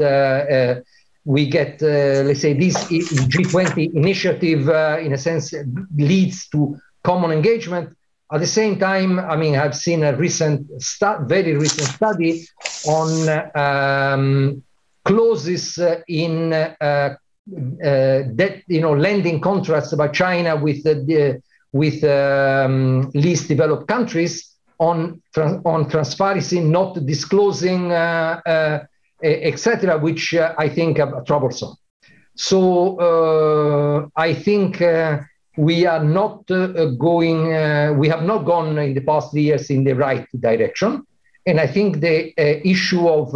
we get, let's say, this G20 initiative, in a sense, leads to common engagement. At the same time, I've seen a very recent study on clauses in debt, lending contracts by China with least developed countries on transparency, not disclosing, etc., which I think are troublesome. So I think. We are not we have not gone in the past 3 years in the right direction. And I think the issue of,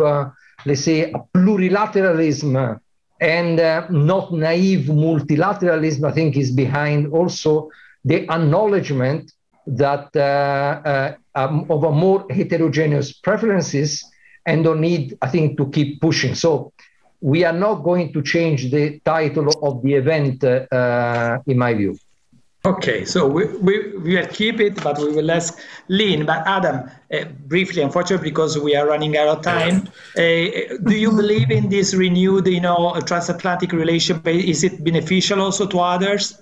let's say, plurilateralism and not naive multilateralism, I think is behind also the acknowledgement that of a more heterogeneous preferences and the need, I think, to keep pushing. So we are not going to change the title of the event, in my view. Okay, so we will keep it, but we will ask Lin. But Adam, briefly, unfortunately, because we are running out of time, do you believe in this renewed, you know, transatlantic relationship? Is it beneficial also to others?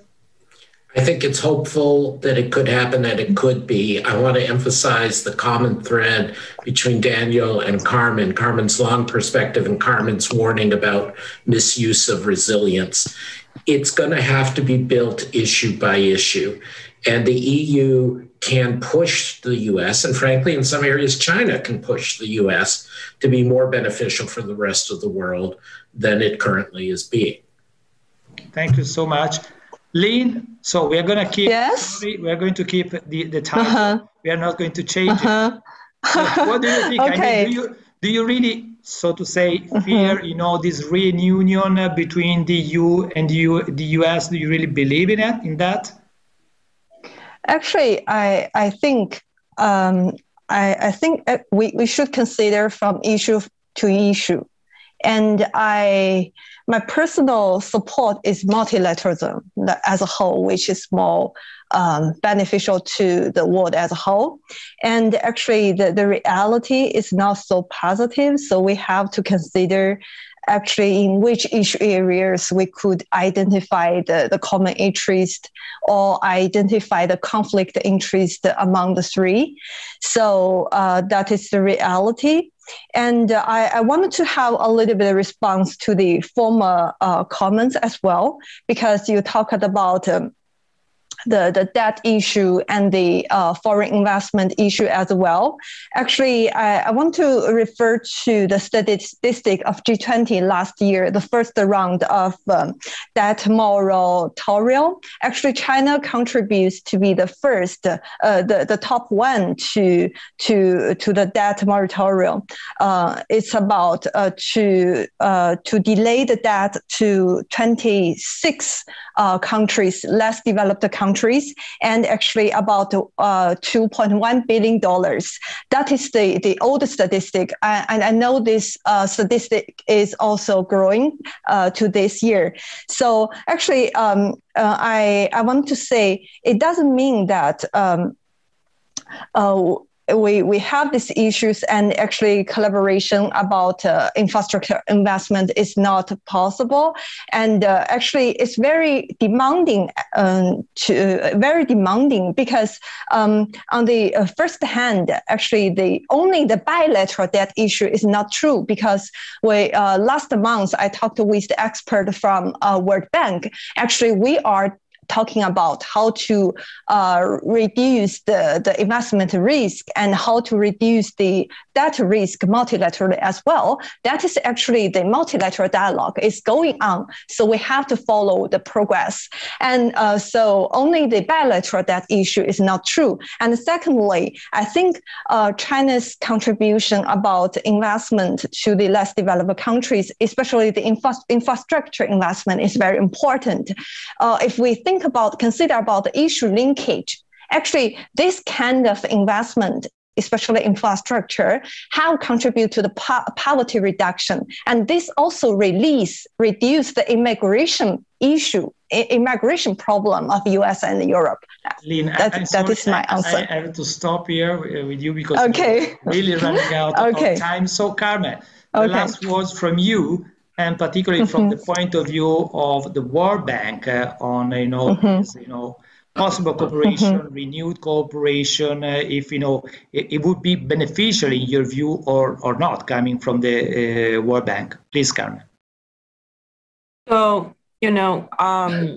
I think it's hopeful that it could happen, that it could be. I want to emphasize the common thread between Daniel and Carmen, Carmen's long perspective and Carmen's warning about misuse of resilience. It's going to have to be built issue by issue. And the EU can push the US, and frankly, in some areas, China can push the US to be more beneficial for the rest of the world than it currently is being. Thank you so much. Lin, so we are going to keep, yes, we are going to keep the time. We are not going to change it. So what do you think? Okay. I mean, do you really, so to say, fear, you know, this reunion between the EU and the US? Do you really believe in it, in that? Actually, I think I think we should consider from issue to issue, and my personal support is multilateralism as a whole, which is more beneficial to the world as a whole. And actually, the reality is not so positive. So we have to consider actually in which issue areas we could identify the common interest or identify the conflict interest among the three. So that is the reality. And I wanted to have a little bit of response to the former comments as well, because you talked about the debt issue and the foreign investment issue as well. Actually, I want to refer to the statistic of G20 last year, the first round of debt moratorium. Actually, China contributes to be the first, the top one to the debt moratorium. It's about to delay the debt to 26 countries, less developed countries, and actually about $2.1 billion. That is the old statistic. And I know this statistic is also growing to this year. So actually, I want to say it doesn't mean that we have these issues, and actually collaboration about infrastructure investment is not possible. And actually, it's very demanding. Very demanding, because on the first hand, actually, only the bilateral debt issue is not true, because we last month I talked with the expert from World Bank. Actually, we are talking about how to reduce the investment risk and how to reduce the debt risk multilaterally as well. That is actually the multilateral dialogue is going on. So we have to follow the progress. And so only the bilateral debt issue is not true. And secondly, I think China's contribution about investment to the less developed countries, especially the infrastructure investment, is very important. If we think consider the issue linkage, actually this kind of investment, especially infrastructure, how contribute to the poverty reduction, and this also reduce the immigration problem of US and Europe. Lin, that is my answer. I have to stop here with you because we're really running out of time. So Carmen, the last words from you, and particularly from the point of view of the World Bank on, you know, this, you know, possible cooperation, renewed cooperation, if, you know, it would be beneficial in your view or not, coming from the World Bank. Please, Carmen. So, you know, I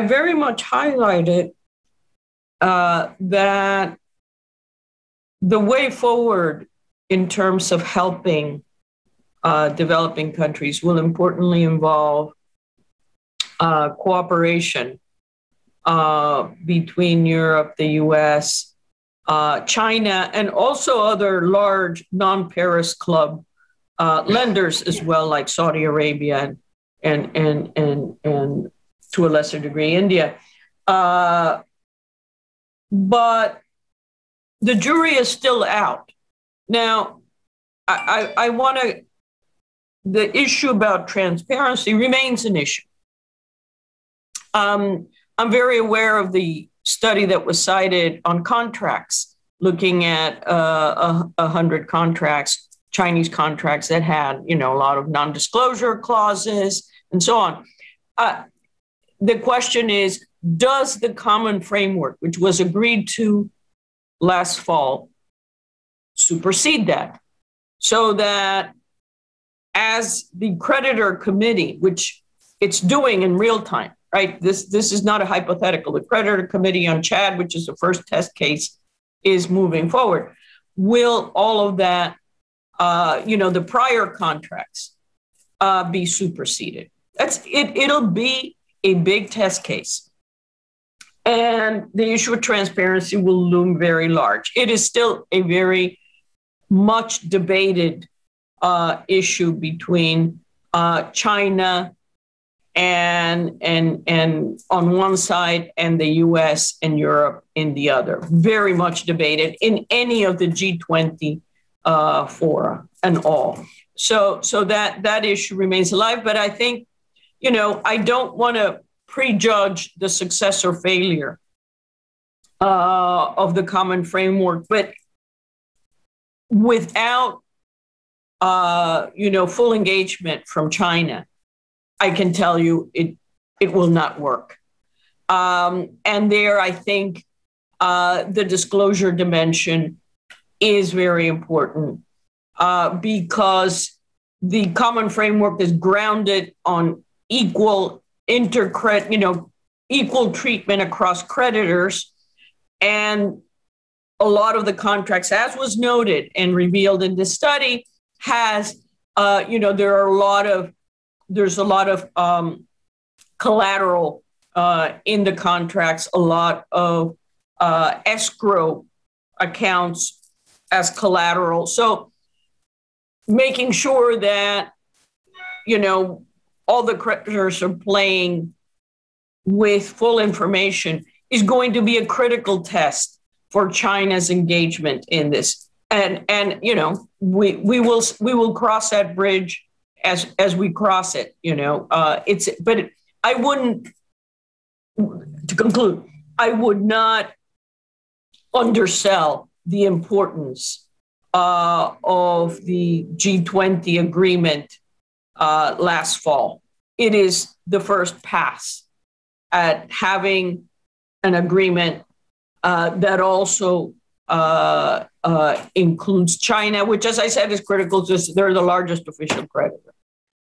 very much highlighted that the way forward in terms of helping developing countries will importantly involve cooperation between Europe, the US, China, and also other large non-Paris Club lenders as well, like Saudi Arabia and to a lesser degree India. But the jury is still out. Now, I want to, the issue about transparency remains an issue. I'm very aware of the study that was cited on contracts, looking at 100 contracts, Chinese contracts that had, you know, a lot of non-disclosure clauses and so on. The question is, does the common framework, which was agreed to last fall, supersede that? So that as the creditor committee, which it's doing in real time, right? This is not a hypothetical. The creditor committee on Chad, which is the first test case, is moving forward. Will all of that, the prior contracts be superseded? That's it. It'll be a big test case. And the issue of transparency will loom very large. It is still a very much debated issue between China and on one side and the US and Europe in the other. Very much debated in any of the G20 fora and all. So that issue remains alive. But I think, you know, I don't want to prejudge the success or failure of the common framework, but without full engagement from China, I can tell you it will not work. And there, I think the disclosure dimension is very important because the common framework is grounded on equal equal treatment across creditors, and a lot of the contracts, as was noted and revealed in this study, has, there's a lot of collateral in the contracts, a lot of escrow accounts as collateral. So making sure that, you know, all the creditors are playing with full information is going to be a critical test for China's engagement in this. And you know, we will cross that bridge as we cross it, you know. I would not undersell the importance of the G20 agreement last fall. It is the first pass at having an agreement that also includes China, which, as I said, is critical because they're the largest official creditor.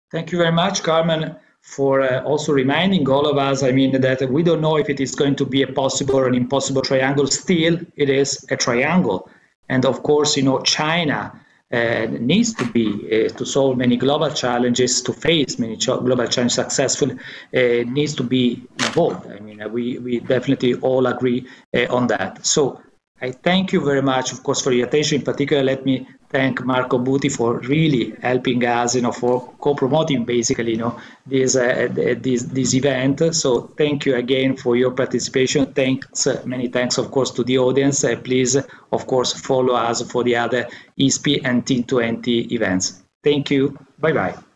Thank you very much, Carmen, for also reminding all of us, I mean, that we don't know if it is going to be a possible or an impossible triangle. Still, it is a triangle. And of course, you know, China needs to be, to solve many global challenges, to face many global challenges successfully, needs to be involved. I mean, we definitely all agree on that. So I thank you very much, of course, for your attention. In particular, let me thank Marco Buti for really helping us, you know, for co-promoting basically, you know, this event. So thank you again for your participation. Thanks, many thanks, of course, to the audience. Please, of course, follow us for the other ESP and T20 events. Thank you. Bye-bye.